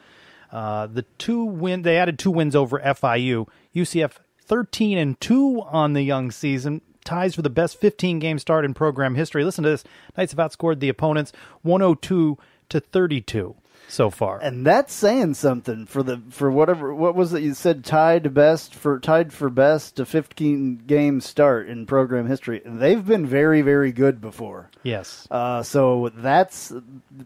Uh, the two win they added two wins over F I U. U C F thirteen and two on the young season, ties for the best fifteen game start in program history. Listen to this: Knights have outscored the opponents one oh two to thirty-two so far, and that's saying something for the for whatever what was it you said tied best for tied for best to fifteen game start in program history. They've been very, very good before. Yes, uh, so that's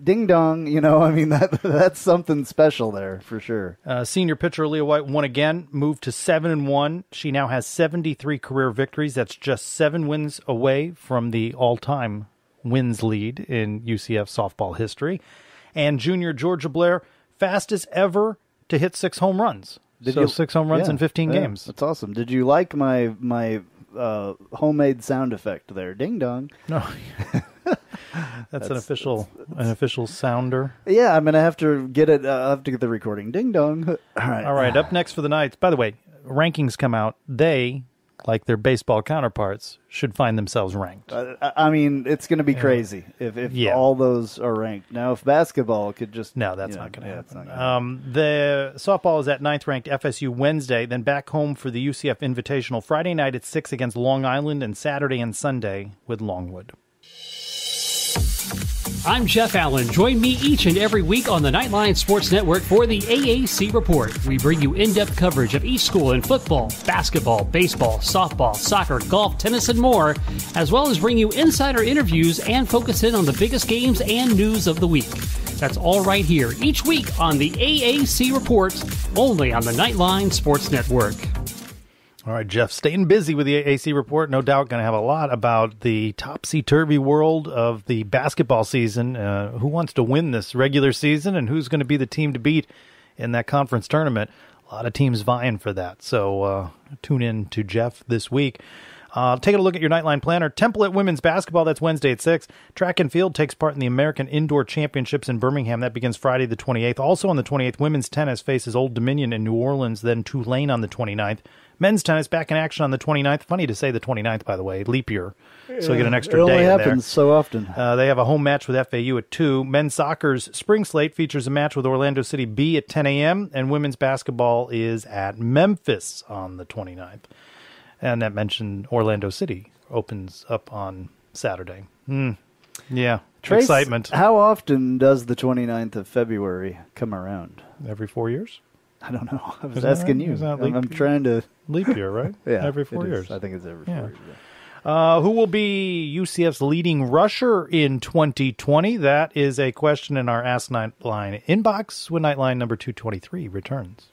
ding dong. You know, I mean that that's something special there for sure. Uh, senior pitcher Aaliyah White won again, moved to seven and one. She now has seventy-three career victories. That's just seven wins away from the all-time wins lead in U C F softball history. And junior Georgia Blair, fastest ever to hit six home runs. Did so you, six home runs yeah, in fifteen yeah, games. That's awesome. Did you like my my uh, homemade sound effect there? Ding dong. No, that's, that's an official that's, that's, an official sounder. Yeah, I'm gonna have to get it. Uh, I have to get the recording. Ding dong. All right. All right. Up next for the Knights. By the way, rankings come out. They, like their baseball counterparts, should find themselves ranked. Uh, I mean, it's going to be crazy if, if yeah. all those are ranked. Now, if basketball could just... No, that's not going to happen. Um, the softball is at ninth-ranked F S U Wednesday, then back home for the U C F Invitational Friday night at six against Long Island, and Saturday and Sunday with Longwood. I'm Jeff Allen. Join me each and every week on the Nightline Sports Network for the A A C Report. We bring you in-depth coverage of each school in football, basketball, baseball, softball, soccer, golf, tennis, and more, as well as bring you insider interviews and focus in on the biggest games and news of the week. That's all right here each week on the A A C Report, only on the Nightline Sports Network. All right, Jeff, staying busy with the A A C Report. No doubt going to have a lot about the topsy-turvy world of the basketball season. Uh, who wants to win this regular season and who's going to be the team to beat in that conference tournament? A lot of teams vying for that. So uh, tune in to Jeff this week. Uh, take a look at your Nightline Planner. Temple at women's basketball, that's Wednesday at six. Track and field takes part in the American Indoor Championships in Birmingham. That begins Friday the twenty-eighth. Also on the twenty-eighth, women's tennis faces Old Dominion in New Orleans, then Tulane on the twenty-ninth. Men's tennis back in action on the twenty-ninth. Funny to say the twenty-ninth, by the way, leap year. So you get an extra day in there. It only happens so often. Uh, they have a home match with F A U at two. Men's soccer's spring slate features a match with Orlando City B at ten a m, and women's basketball is at Memphis on the twenty-ninth. And that mentioned Orlando City opens up on Saturday. Mm. Yeah, Trace, excitement. How often does the twenty-ninth of February come around? Every four years? I don't know. I was Isn't asking right? you. I'm, I'm trying to... Leap year, right? Yeah. Every four years. Is. I think it's every yeah. four years. Yeah. Uh, who will be U C F's leading rusher in twenty twenty? That is a question in our Ask Nightline inbox when Nightline number two twenty-three returns.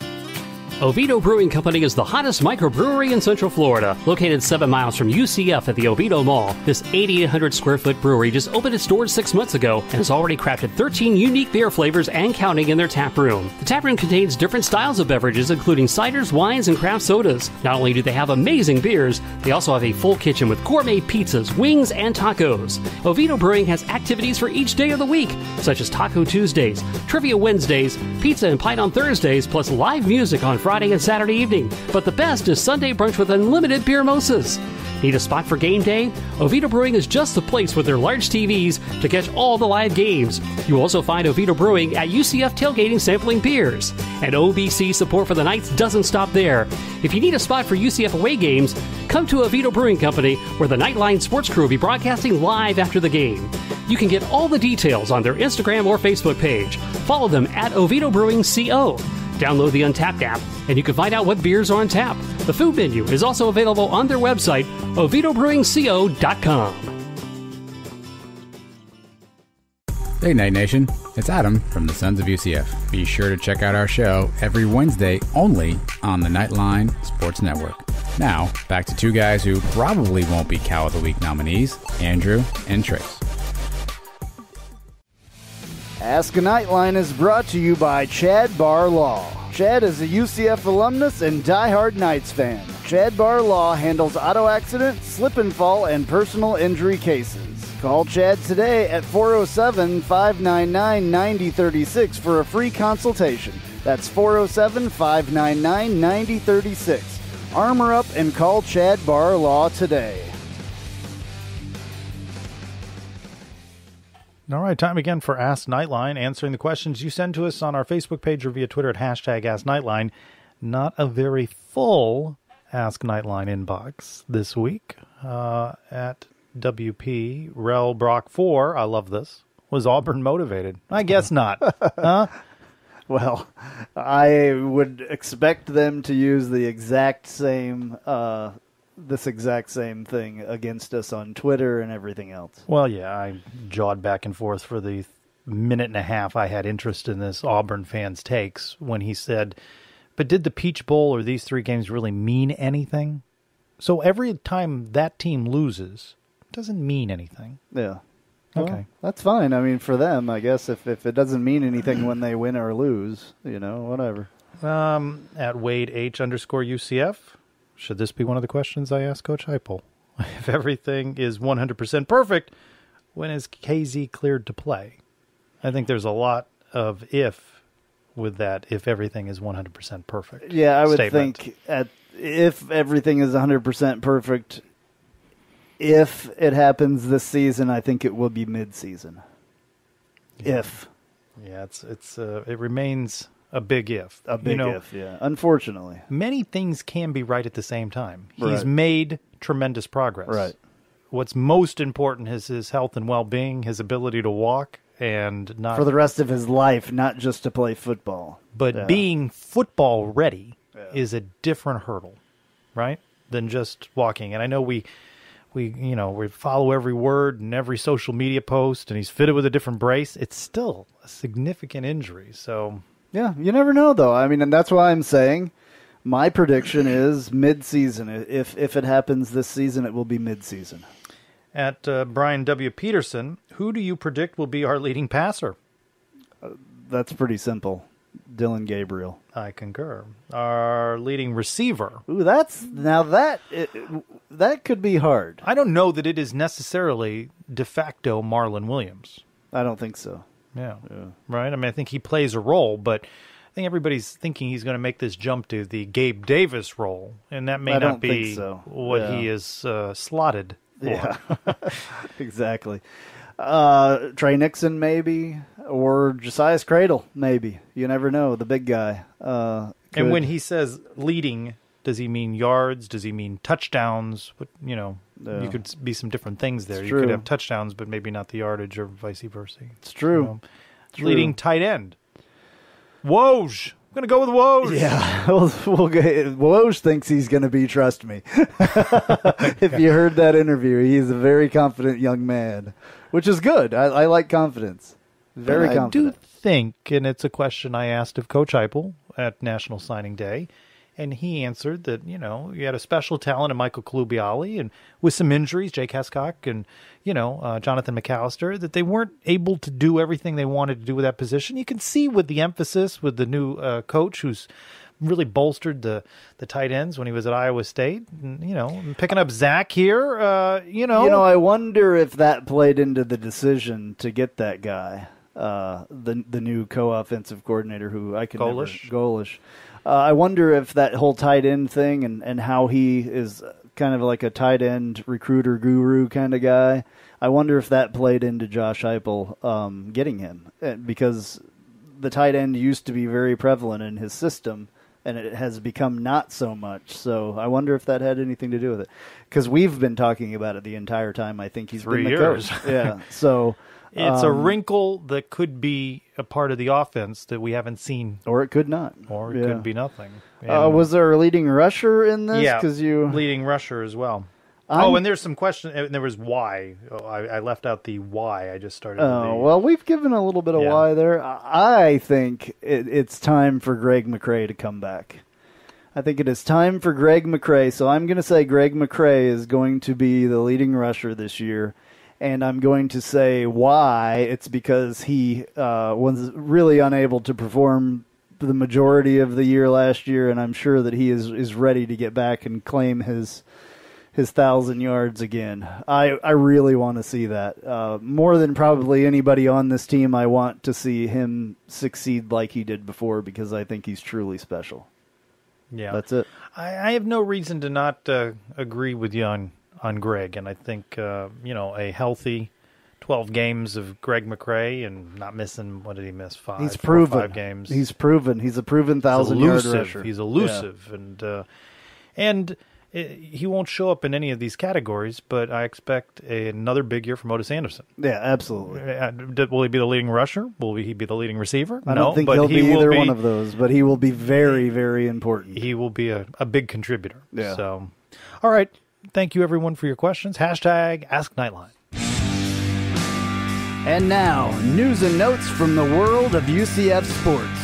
Oviedo Brewing Company is the hottest microbrewery in Central Florida, located seven miles from U C F at the Oviedo Mall. This eighty-eight hundred square foot brewery just opened its doors six months ago and has already crafted thirteen unique beer flavors and counting in their tap room. The tap room contains different styles of beverages, including ciders, wines, and craft sodas. Not only do they have amazing beers, they also have a full kitchen with gourmet pizzas, wings, and tacos. Oviedo Brewing has activities for each day of the week, such as Taco Tuesdays, Trivia Wednesdays, Pizza and Pint on Thursdays, plus live music on Fridays. Friday and Saturday evening, but the best is Sunday brunch with unlimited beer mimosas. Need a spot for game day? Oviedo Brewing is just the place with their large T Vs to catch all the live games. You also find Oviedo Brewing at U C F tailgating sampling beers. And O B C support for the Knights doesn't stop there. If you need a spot for U C F away games, come to Oviedo Brewing Company, where the Nightline Sports Crew will be broadcasting live after the game. You can get all the details on their Instagram or Facebook page. Follow them at Oviedo Brewing C O. Download the Untappd app, and you can find out what beers are on tap. The food menu is also available on their website, oviedo brewing co dot com. Hey, Night Nation. It's Adam from the Sons of U C F. Be sure to check out our show every Wednesday only on the Nightline Sports Network. Now, back to two guys who probably won't be Cow of the Week nominees, Andrew and Trace. Ask a Nightline is brought to you by Chad Barr Law. Chad is a U C F alumnus and diehard Knights fan. Chad Barr Law handles auto accident, slip and fall, and personal injury cases. Call Chad today at four oh seven, five nine nine, nine oh three six for a free consultation. That's four oh seven, five nine nine, nine oh three six. Armor up and call Chad Barr Law today. All right, time again for Ask Nightline, answering the questions you send to us on our Facebook page or via Twitter at hashtag Ask Nightline. Not a very full Ask Nightline inbox this week. Uh, at W P Rel Brock four, I love this, was Auburn motivated? I guess not. Huh? Well, I would expect them to use the exact same... Uh, this exact same thing against us on Twitter and everything else. Well, yeah, I jawed back and forth for the minute and a half I had interest in this Auburn fan's takes when he said, but did the Peach Bowl or these three games really mean anything? So every time that team loses, it doesn't mean anything. Yeah. Okay. Well, that's fine. I mean, for them, I guess, if, if it doesn't mean anything when they win or lose, you know, whatever. Um, at Wade H underscore U C F. Should this be one of the questions I asked Coach Heupel? If everything is one hundred percent perfect, when is K Z cleared to play? I think there's a lot of if with that, if everything is one hundred percent perfect. Yeah, I would statement. think at if everything is one hundred percent perfect, if it happens this season, I think it will be mid-season. Yeah. If. Yeah, it's it's uh, it remains... A big if. A big you know, if, yeah. Unfortunately. Many things can be right at the same time. Right. He's made tremendous progress. Right. What's most important is his health and well-being, his ability to walk, and not... For the rest of his life, not just to play football. But yeah. being football ready yeah. is a different hurdle, right, than just walking. And I know we... We, you know, we follow every word and every social media post, and he's fitted with a different brace. It's still a significant injury, so... Yeah, you never know, though. I mean, and that's why I'm saying my prediction is mid-season. If if it happens this season, it will be mid-season. At uh, Brian W. Peterson, who do you predict will be our leading passer? Uh, that's pretty simple. Dylan Gabriel. I concur. Our leading receiver. Ooh, that's now that it, that could be hard. I don't know that it is necessarily de facto Marlon Williams. I don't think so. Yeah. yeah. Right? I mean, I think he plays a role, but I think everybody's thinking he's going to make this jump to the Gabe Davis role, and that may I not be so. what yeah. he is uh, slotted for. Yeah. Exactly. Uh, Trey Nixon, maybe, or Josiah's Cradle, maybe. You never know. The big guy. Uh, and when he says leading, does he mean yards? Does he mean touchdowns? But, you know, yeah. you could be some different things there. It's you true. could have touchdowns, but maybe not the yardage, or vice versa. It's true. You know, true. Leading tight end. Woj. I'm going to go with Woj. Yeah. We'll, we'll go, Woj thinks he's going to be, trust me. If you heard that interview, he's a very confident young man, which is good. I, I like confidence. Very but confident. I do think, and it's a question I asked of Coach Heupel at National Signing Day, and he answered that, you know, you had a special talent in Michael Kalubiali, and with some injuries, Jake Hiscock and, you know, uh, Jonathan McAllister, that they weren't able to do everything they wanted to do with that position. You can see with the emphasis with the new uh, coach who's really bolstered the, the tight ends when he was at Iowa State, and, you know, picking up Zach here, uh, you know. You know, I wonder if that played into the decision to get that guy, uh, the the new co-offensive coordinator who I can never... Golish. Uh, I wonder if that whole tight end thing and, and how he is kind of like a tight end recruiter guru kind of guy, I wonder if that played into Josh Heupel um, getting him, because the tight end used to be very prevalent in his system, and it has become not so much. So I wonder if that had anything to do with it, because we've been talking about it the entire time. I think he's Three been the years. coach. Yeah, so... It's um, a wrinkle that could be a part of the offense that we haven't seen. Or it could not. Or it yeah. could be nothing. Uh, was there a leading rusher in this? Yeah, you... leading rusher as well. I'm... Oh, and there's some question. And there was why. Oh, I, I left out the why. I just started. Oh, the... well, we've given a little bit of yeah. why there. I think it, it's time for Greg McCray to come back. I think it is time for Greg McCray. So I'm going to say Greg McCray is going to be the leading rusher this year. And I'm going to say why. It's because he uh, was really unable to perform the majority of the year last year, and I'm sure that he is, is ready to get back and claim his his thousand yards again. I, I really want to see that. Uh, more than probably anybody on this team, I want to see him succeed like he did before, because I think he's truly special. Yeah. That's it. I, I have no reason to not uh, agree with you on on Greg, and I think, uh, you know, a healthy twelve games of Greg McCray and not missing, what did he miss, five? He's proven. Five games. He's proven. He's a proven thousand-yard rusher. He's elusive. Yeah. And, uh, and it, he won't show up in any of these categories, but I expect a, another big year from Otis Anderson. Yeah, absolutely. Uh, will he be the leading rusher? Will he be the leading receiver? I don't no, think but he'll he be either be, one of those, but he will be very, very important. He will be a, a big contributor. Yeah. So, all right. Thank you, everyone, for your questions. Hashtag Ask Nightline. And now, news and notes from the world of U C F sports.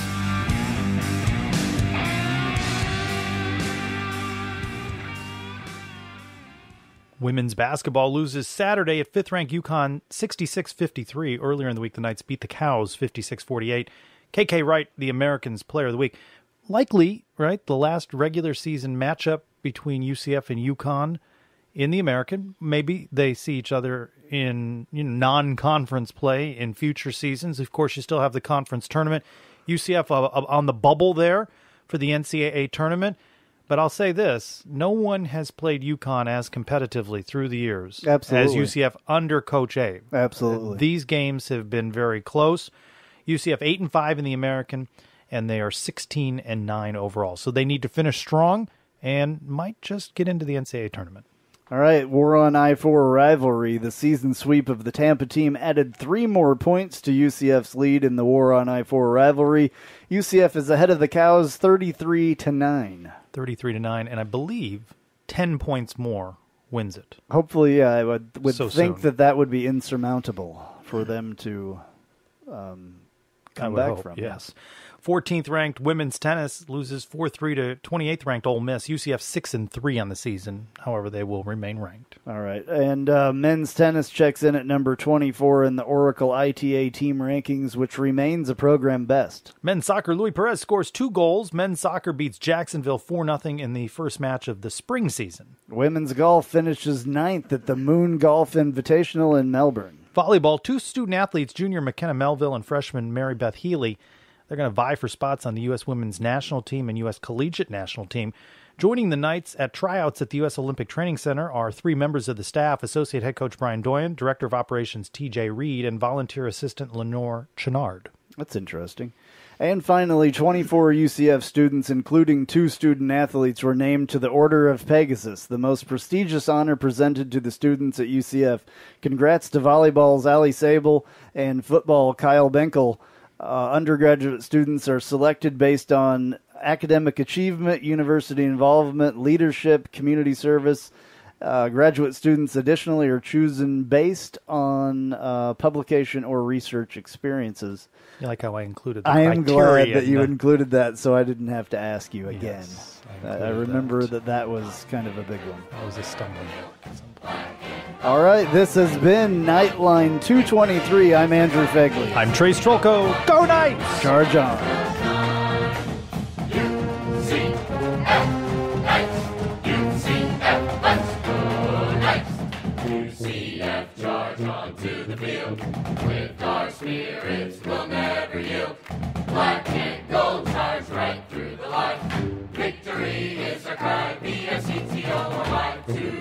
Women's basketball loses Saturday at fifth-ranked UConn sixty-six fifty-three. Earlier in the week, the Knights beat the Cows fifty-six forty-eight. K K Wright, the Americans Player of the Week. Likely, right, the last regular season matchup between U C F and UConn in the American. Maybe they see each other in, you know, non-conference play in future seasons. Of course, you still have the conference tournament. U C F uh, on the bubble there for the N C double A tournament. But I'll say this, no one has played UConn as competitively through the years Absolutely. as U C F under Coach Abe. Absolutely. These games have been very close. U C F eight and five in the American, and they are sixteen and nine overall. So they need to finish strong and might just get into the N C double A tournament. All right, we're on I four rivalry. The season sweep of the Tampa team added three more points to U C F's lead in the war on I four rivalry. U C F is ahead of the Cows thirty-three to nine. thirty-three to nine, and I believe ten points more wins it. Hopefully, yeah, I would, would so think soon. that that would be insurmountable for them to um, come back hope, from. Yes. fourteenth-ranked women's tennis loses four three to twenty-eighth-ranked Ole Miss. U C F six and three on the season. However, they will remain ranked. All right. And uh, men's tennis checks in at number twenty-four in the Oracle I T A team rankings, which remains a program best. Men's soccer, Luis Perez scores two goals. Men's soccer beats Jacksonville four nothing in the first match of the spring season. Women's golf finishes ninth at the Moon Golf Invitational in Melbourne. Volleyball, two student athletes, junior McKenna Melville and freshman Mary Beth Healy. They're going to vie for spots on the U S Women's National Team and U S Collegiate National Team. Joining the Knights at tryouts at the U S Olympic Training Center are three members of the staff, Associate Head Coach Brian Doyen, Director of Operations T J Reed, and Volunteer Assistant Lenore Chenard. That's interesting. And finally, twenty-four U C F students, including two student athletes, were named to the Order of Pegasus, the most prestigious honor presented to the students at U C F. Congrats to volleyball's Ali Sable and football Kyle Benkel. Uh, undergraduate students are selected based on academic achievement, university involvement, leadership, community service. Uh, graduate students additionally are chosen based on uh, publication or research experiences. You like how I included that? I am glad that you included that so I didn't have to ask you again. Yes, I, I remember that. that that was kind of a big one. That was a stumbling block at some point. All right, this has been Nightline two twenty-three. I'm Andrew Fegley. I'm Trace Trolco. Go Knights! Charge on. To the field with our spirits, we'll never yield. Black and gold charge right through the light. Victory is our cry, B S E T O alive.